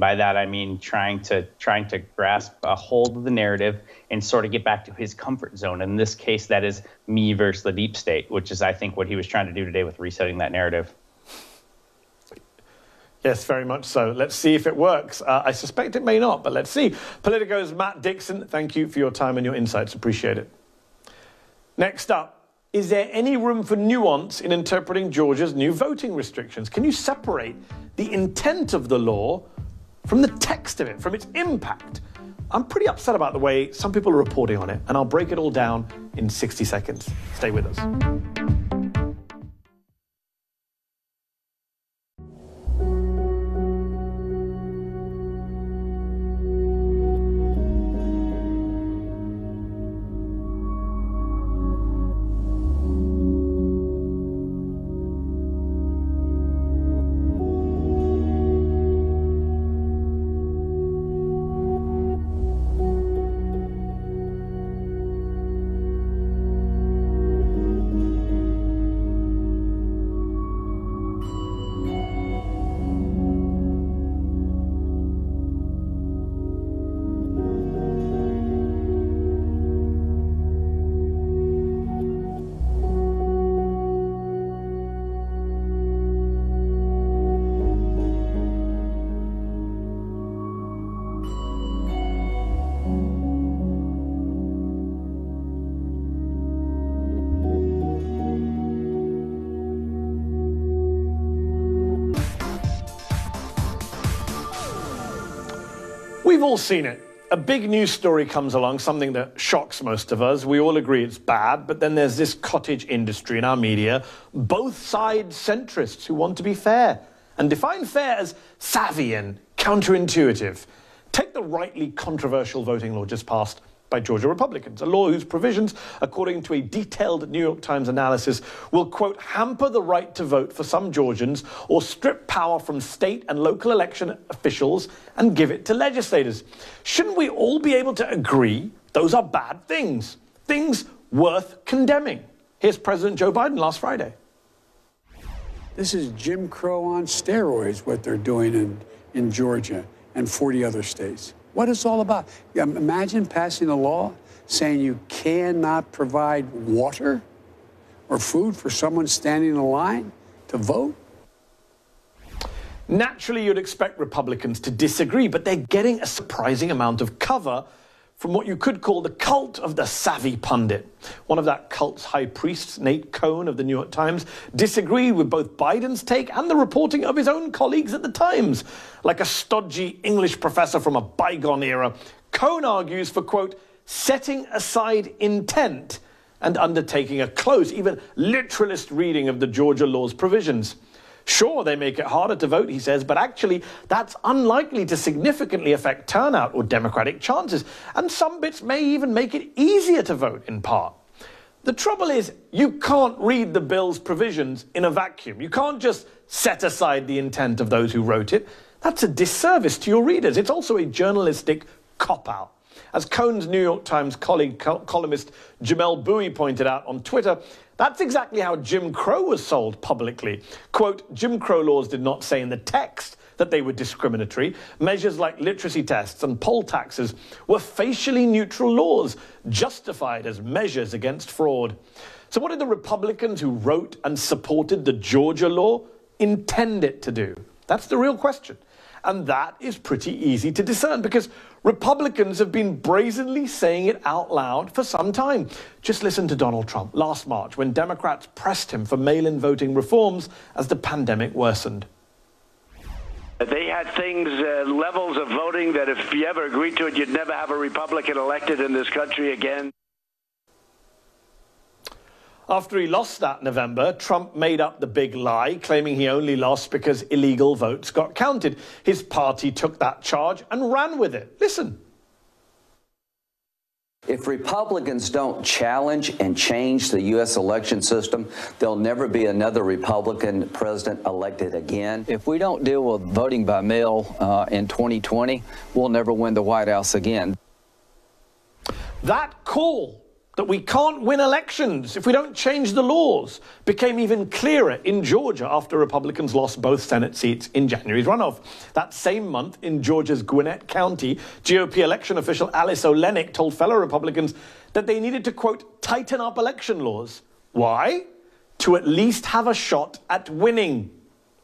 by that, I mean trying to grasp a hold of the narrative and sort of get back to his comfort zone. In this case, that is me versus the deep state, which is, I think, what he was trying to do today with resetting that narrative. Yes, very much so. Let's see if it works. I suspect it may not, but let's see. Politico's Matt Dixon, thank you for your time and your insights. Appreciate it. Next up, Is there any room for nuance in interpreting Georgia's new voting restrictions? Can you separate the intent of the law from the text of it, from its impact? I'm pretty upset about the way some people are reporting on it, and I'll break it all down in 60 seconds. Stay with us. We've all seen it. A big news story comes along, something that shocks most of us. We all agree it's bad, but then there's this cottage industry in our media, both side centrists who want to be fair and define fair as savvy and counterintuitive. Take the rightly controversial voting law just passed by Georgia Republicans, a law whose provisions, according to a detailed New York Times analysis, will, quote, hamper the right to vote for some Georgians or strip power from state and local election officials and give it to legislators. Shouldn't we all be able to agree those are bad things, things worth condemning? Here's President Joe Biden last Friday. This is Jim Crow on steroids, what they're doing in Georgia and 40 other states. What it's all about. Imagine passing a law saying you cannot provide water or food for someone standing in line to vote. Naturally, you'd expect Republicans to disagree, but they're getting a surprising amount of cover from what you could call the cult of the savvy pundit. One of that cult's high priests, Nate Cohn of the New York Times, disagreed with both Biden's take and the reporting of his own colleagues at the Times. Like a stodgy English professor from a bygone era, Cohn argues for, quote, setting aside intent and undertaking a close, even literalist reading of the Georgia law's provisions. Sure, they make it harder to vote, he says, but actually that's unlikely to significantly affect turnout or Democratic chances, and some bits may even make it easier to vote in part. The trouble is, you can't read the bill's provisions in a vacuum. You can't just set aside the intent of those who wrote it. That's a disservice to your readers. It's also a journalistic cop-out. As Cohn's New York Times colleague, columnist Jamel Bowie pointed out on Twitter, that's exactly how Jim Crow was sold publicly. Quote, Jim Crow laws did not say in the text that they were discriminatory. Measures like literacy tests and poll taxes were facially neutral laws, justified as measures against fraud. So what did the Republicans who wrote and supported the Georgia law intend it to do? That's the real question. And that is pretty easy to discern because Republicans have been brazenly saying it out loud for some time. Just listen to Donald Trump last March when Democrats pressed him for mail-in voting reforms as the pandemic worsened. They had things, levels of voting that if you ever agreed to it, you'd never have a Republican elected in this country again. After he lost that November, Trump made up the big lie, claiming he only lost because illegal votes got counted. His party took that charge and ran with it. Listen. If Republicans don't challenge and change the U.S. election system, there'll never be another Republican president elected again. If we don't deal with voting by mail in 2020, we'll never win the White House again. That call that we can't win elections if we don't change the laws became even clearer in Georgia after Republicans lost both Senate seats in January's runoff. That same month, in Georgia's Gwinnett County, GOP election official Alice Olenek told fellow Republicans that they needed to, quote, tighten up election laws. Why? To at least have a shot at winning.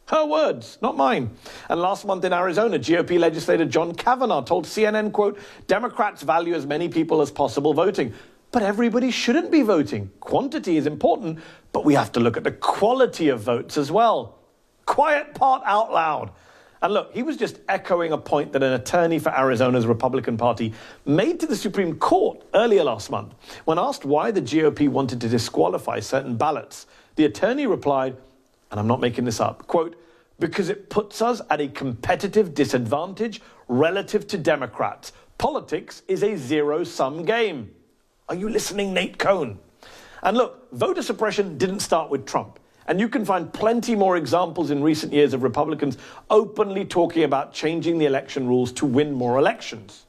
Her words, not mine. And last month in Arizona, GOP legislator John Kavanaugh told CNN, quote, Democrats value as many people as possible voting. But everybody shouldn't be voting. Quantity is important, but we have to look at the quality of votes as well. Quiet part out loud. And look, he was just echoing a point that an attorney for Arizona's Republican Party made to the Supreme Court earlier last month. When asked why the GOP wanted to disqualify certain ballots, the attorney replied, and I'm not making this up, quote, "because it puts us at a competitive disadvantage relative to Democrats. Politics is a zero-sum game." Are you listening, Nate Cohn? And look, voter suppression didn't start with Trump. And you can find plenty more examples in recent years of Republicans openly talking about changing the election rules to win more elections.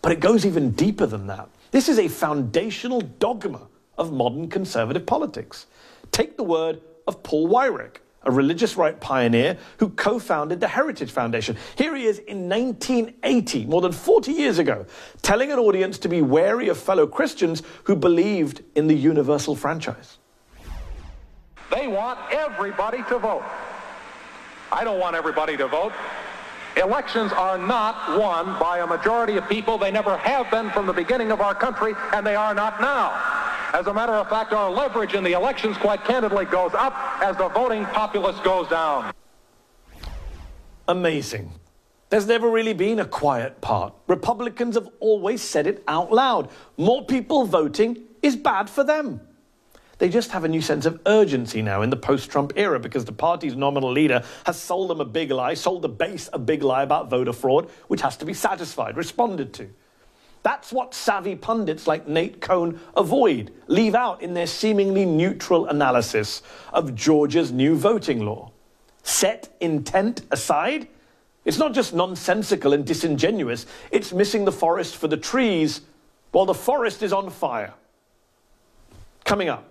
But it goes even deeper than that. This is a foundational dogma of modern conservative politics. Take the word of Paul Weyrich, a religious right pioneer who co-founded the Heritage Foundation. Here he is in 1980, more than 40 years ago, telling an audience to be wary of fellow Christians who believed in the universal franchise. They want everybody to vote. I don't want everybody to vote. Elections are not won by a majority of people. They never have been from the beginning of our country, and they are not now. As a matter of fact, our leverage in the elections, quite candidly, goes up as the voting populace goes down. Amazing. There's never really been a quiet part. Republicans have always said it out loud. More people voting is bad for them. They just have a new sense of urgency now in the post-Trump era because the party's nominal leader has sold them a big lie, sold the base a big lie about voter fraud, which has to be satisfied, responded to. That's what savvy pundits like Nate Cohn avoid, leave out in their seemingly neutral analysis of Georgia's new voting law. Set intent aside, it's not just nonsensical and disingenuous, it's missing the forest for the trees while the forest is on fire. Coming up,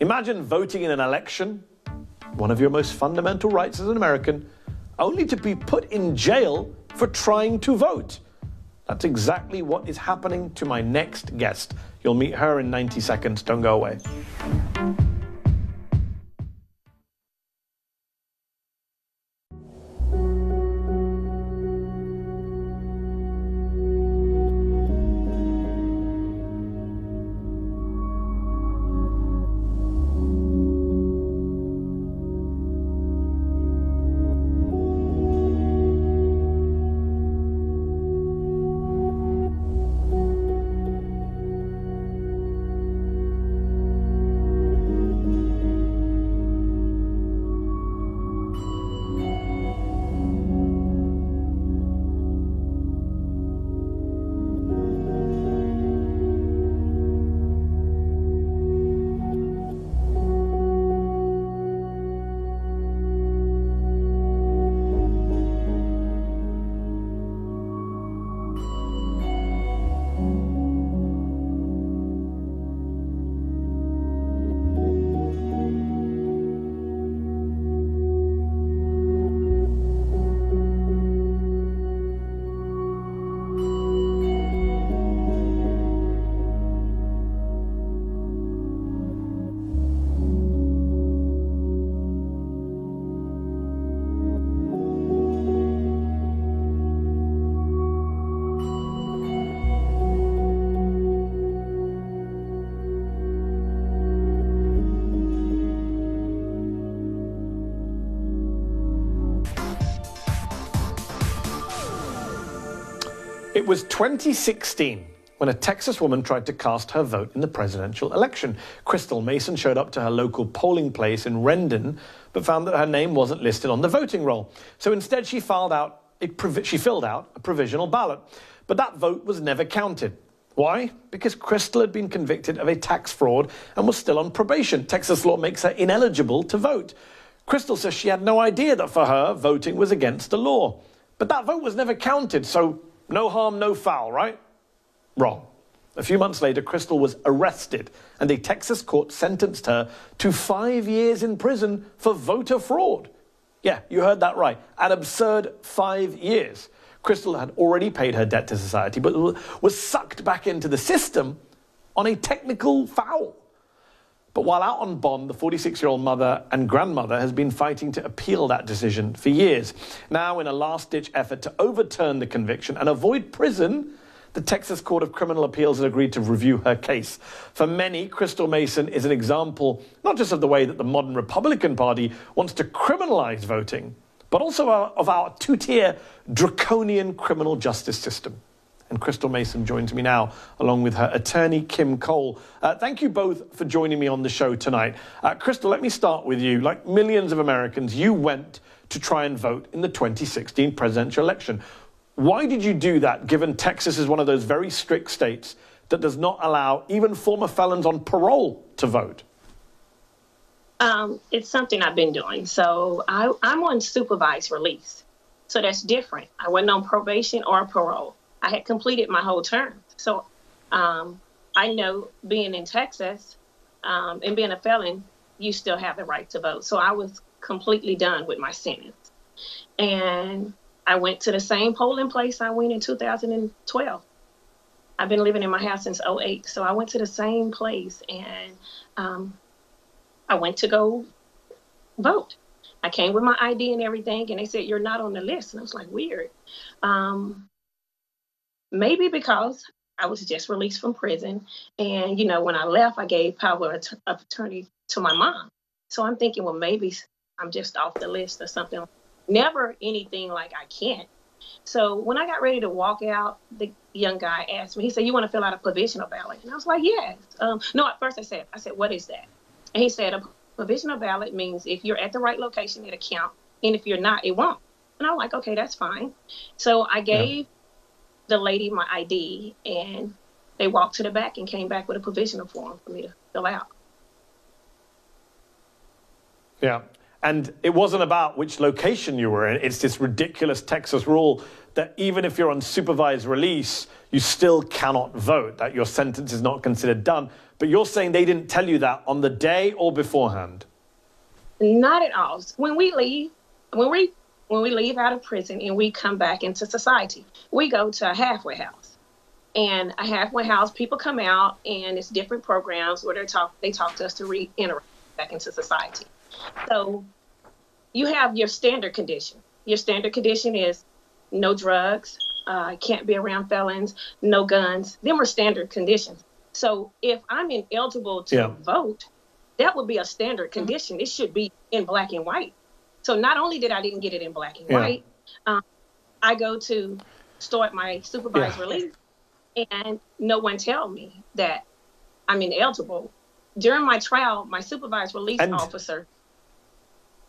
imagine voting in an election, one of your most fundamental rights as an American, only to be put in jail for trying to vote. That's exactly what is happening to my next guest. You'll meet her in 90 seconds. Don't go away. It was 2016 when a Texas woman tried to cast her vote in the presidential election. Crystal Mason showed up to her local polling place in Rendon, but found that her name wasn't listed on the voting roll. So instead, she filled out a provisional ballot. But that vote was never counted. Why? Because Crystal had been convicted of a tax fraud and was still on probation. Texas law makes her ineligible to vote. Crystal says she had no idea that for her, voting was against the law. But that vote was never counted, so no harm, no foul, right? Wrong. A few months later, Crystal was arrested, and a Texas court sentenced her to 5 years in prison for voter fraud. Yeah, you heard that right. An absurd 5 years. Crystal had already paid her debt to society, but was sucked back into the system on a technical foul. But while out on bond, the 46-year-old mother and grandmother has been fighting to appeal that decision for years. Now, in a last-ditch effort to overturn the conviction and avoid prison, The Texas Court of Criminal Appeals has agreed to review her case. For many, Crystal Mason is an example not just of the way that the modern Republican Party wants to criminalize voting, but also of our two-tier draconian criminal justice system. And Crystal Mason joins me now, along with her attorney, Kim Cole. Thank you both for joining me on the show tonight. Crystal, let me start with you. Like millions of Americans, you went to try and vote in the 2016 presidential election. Why did you do that, given Texas is one of those very strict states that does not allow even former felons on parole to vote? It's something I've been doing. So I'm on supervised release. So that's different. I wasn't on probation or parole. I had completed my whole term. So I know being in Texas and being a felon, you still have the right to vote. So I was completely done with my sentence. And I went to the same polling place I went in 2012. I've been living in my house since 2008. So I went to the same place and I went to go vote. I came with my ID and everything, and they said, you're not on the list. And I was like, weird. Maybe because I was just released from prison. And, you know, when I left, I gave power of attorney to my mom. So I'm thinking, well, maybe I'm just off the list or something. Never anything like I can't. So when I got ready to walk out, the young guy asked me, he said, you want to fill out a provisional ballot? And I was like, yes. No, at first I said, what is that? And he said, a provisional ballot means if you're at the right location, it'll count. And if you're not, it won't. And I'm like, okay, that's fine. So I gave the lady my ID, and they walked to the back and came back with a provisional form for me to fill out. Yeah, and it wasn't about which location you were in. It's this ridiculous Texas rule that even if you're on supervised release, you still cannot vote, that your sentence is not considered done. But you're saying they didn't tell you that on the day or beforehand? Not at all. When we leave, when we leave out of prison and we come back into society, we go to a halfway house. And a halfway house, people come out and it's different programs where they talk to us to reenter back into society. So you have your standard condition. Your standard condition is no drugs, can't be around felons, no guns. Them are standard conditions. So if I'm ineligible to vote, that would be a standard condition. It should be in black and white. So not only did I didn't get it in black and white, I go to start my supervised release, and no one tell me that I'm ineligible. During my trial, my supervised release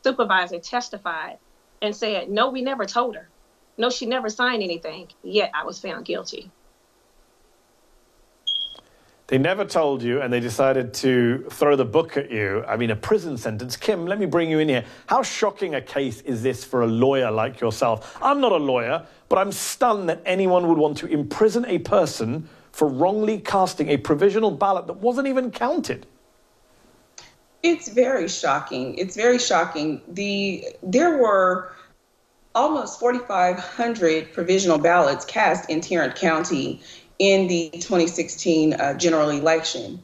supervisor testified and said, no, we never told her. No, she never signed anything, yet I was found guilty. They never told you, and they decided to throw the book at you. I mean, a prison sentence. Kim, let me bring you in here. How shocking a case is this for a lawyer like yourself? I'm not a lawyer, but I'm stunned that anyone would want to imprison a person for wrongly casting a provisional ballot that wasn't even counted. It's very shocking. It's very shocking. There were almost 4,500 provisional ballots cast in Tarrant County in the 2016 general election.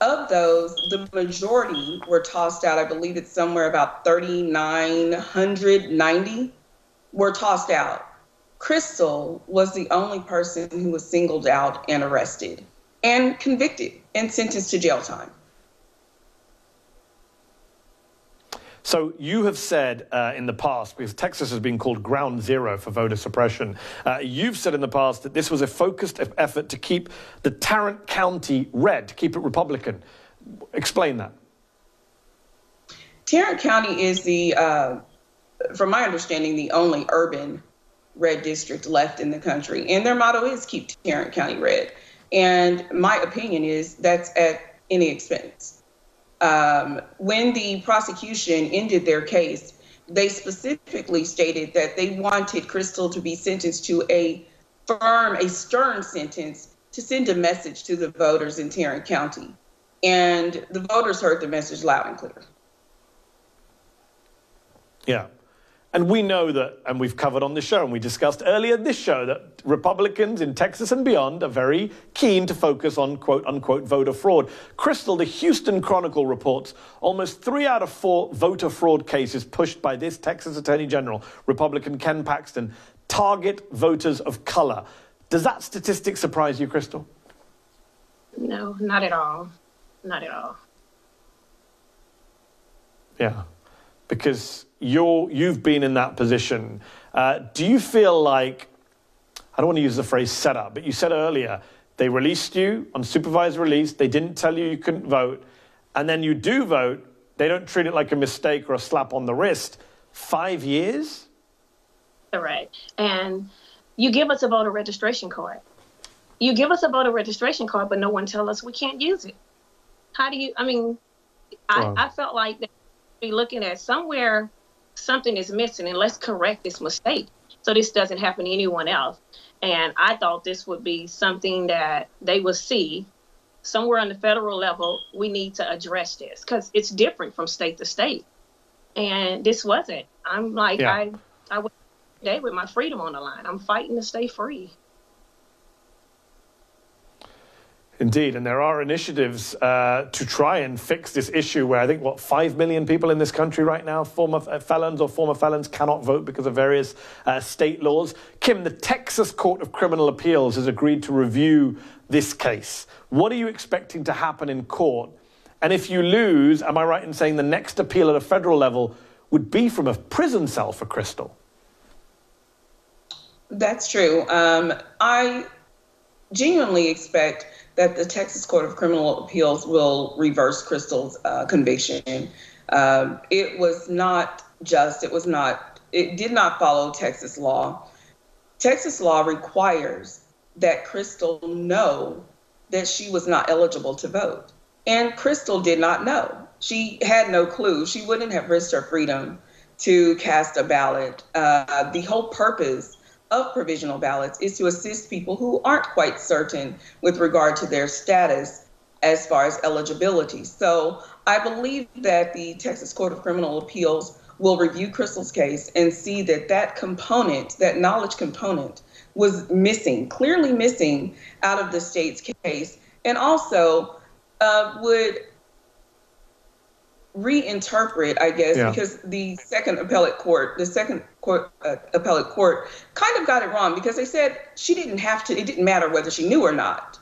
Of those, the majority were tossed out. I believe it's somewhere about 3,990 were tossed out. Crystal was the only person who was singled out and arrested and convicted and sentenced to jail time. So you have said in the past, because Texas has been called ground zero for voter suppression, you've said in the past that this was a focused effort to keep the Tarrant County red, to keep it Republican. Explain that. Tarrant County is the, from my understanding, the only urban red district left in the country. And their motto is keep Tarrant County red. And my opinion is that's at any expense. When the prosecution ended their case, they specifically stated that they wanted Crystal to be sentenced to a stern sentence to send a message to the voters in Tarrant County. And the voters heard the message loud and clear. Yeah. And we know that, and we've covered on the show, and we discussed earlier this show, that Republicans in Texas and beyond are very keen to focus on quote-unquote voter fraud. Crystal, the Houston Chronicle reports almost 3 out of 4 voter fraud cases pushed by this Texas Attorney General, Republican Ken Paxton, target voters of color. Does that statistic surprise you, Crystal? No, not at all. Not at all. Yeah, because you've been in that position. Do you feel like, I don't want to use the phrase set up, but you said earlier, they released you on supervised release, they didn't tell you you couldn't vote, and then you do vote, they don't treat it like a mistake or a slap on the wrist. 5 years? Correct. And you give us a voter registration card. You give us a voter registration card, but no one tells us we can't use it. How do you, I mean, I felt like they be looking at somewhere, something is missing, and let's correct this mistake so this doesn't happen to anyone else. And I thought this would be something that they would see somewhere on the federal level. We need to address this because it's different from state to state. And this wasn't. I'm like, yeah. I went today with my freedom on the line. I'm fighting to stay free. Indeed, and there are initiatives to try and fix this issue where I think, what, 5 million people in this country right now, former felons or former felons, cannot vote because of various state laws. Kim, the Texas Court of Criminal Appeals has agreed to review this case. What are you expecting to happen in court? And if you lose, am I right in saying the next appeal at a federal level would be from a prison cell for Crystal? That's true. I genuinely expect that the Texas Court of Criminal Appeals will reverse Crystal's conviction. It was not just, it did not follow Texas law. Texas law requires that Crystal know that she was not eligible to vote. And Crystal did not know. She had no clue. She wouldn't have risked her freedom to cast a ballot. The whole purpose of provisional ballots is to assist people who aren't quite certain with regard to their status as far as eligibility. So I believe that the Texas Court of Criminal Appeals will review Crystal's case and see that that component, that knowledge component, was missing, clearly missing out of the state's case, and also would reinterpret, I guess, yeah, because the second appellate court kind of got it wrong, because they said she didn't have to, it didn't matter whether she knew or not.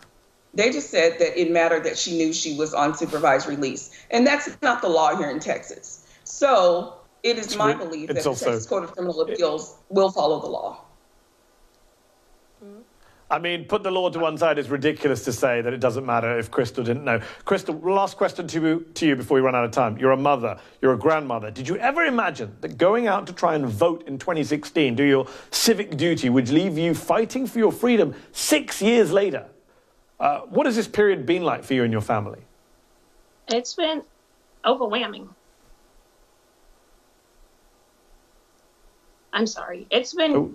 They just said that it mattered that she knew she was on supervised release. And that's not the law here in Texas. So it is my belief that the Texas Court of Criminal Appeals will follow the law. I mean, put the law to one side, it's ridiculous to say that it doesn't matter if Crystal didn't know. Crystal, last question to you before we run out of time. You're a mother, you're a grandmother. Did you ever imagine that going out to try and vote in 2016, do your civic duty, would leave you fighting for your freedom 6 years later? What has this period been like for you and your family? It's been overwhelming. I'm sorry. It's been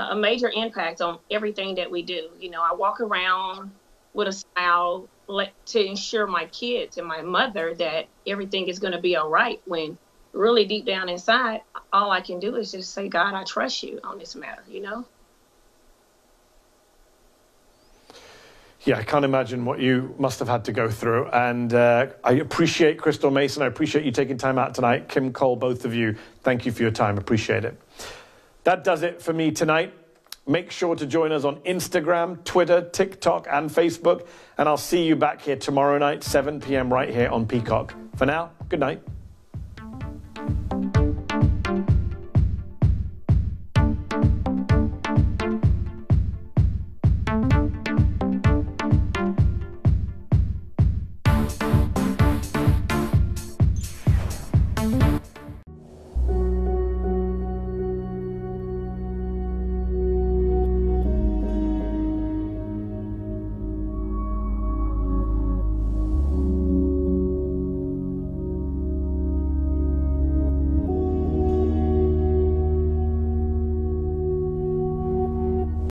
a major impact on everything that we do. You know, I walk around with a smile to ensure my kids and my mother that everything is going to be all right, when really deep down inside, all I can do is just say, God, I trust you on this matter, you know? Yeah, I can't imagine what you must have had to go through. And I appreciate Crystal Mason. I appreciate you taking time out tonight. Kim Cole, both of you, thank you for your time. Appreciate it. That does it for me tonight. Make sure to join us on Instagram, Twitter, TikTok, and Facebook. And I'll see you back here tomorrow night, 7 p.m. right here on Peacock. For now, good night.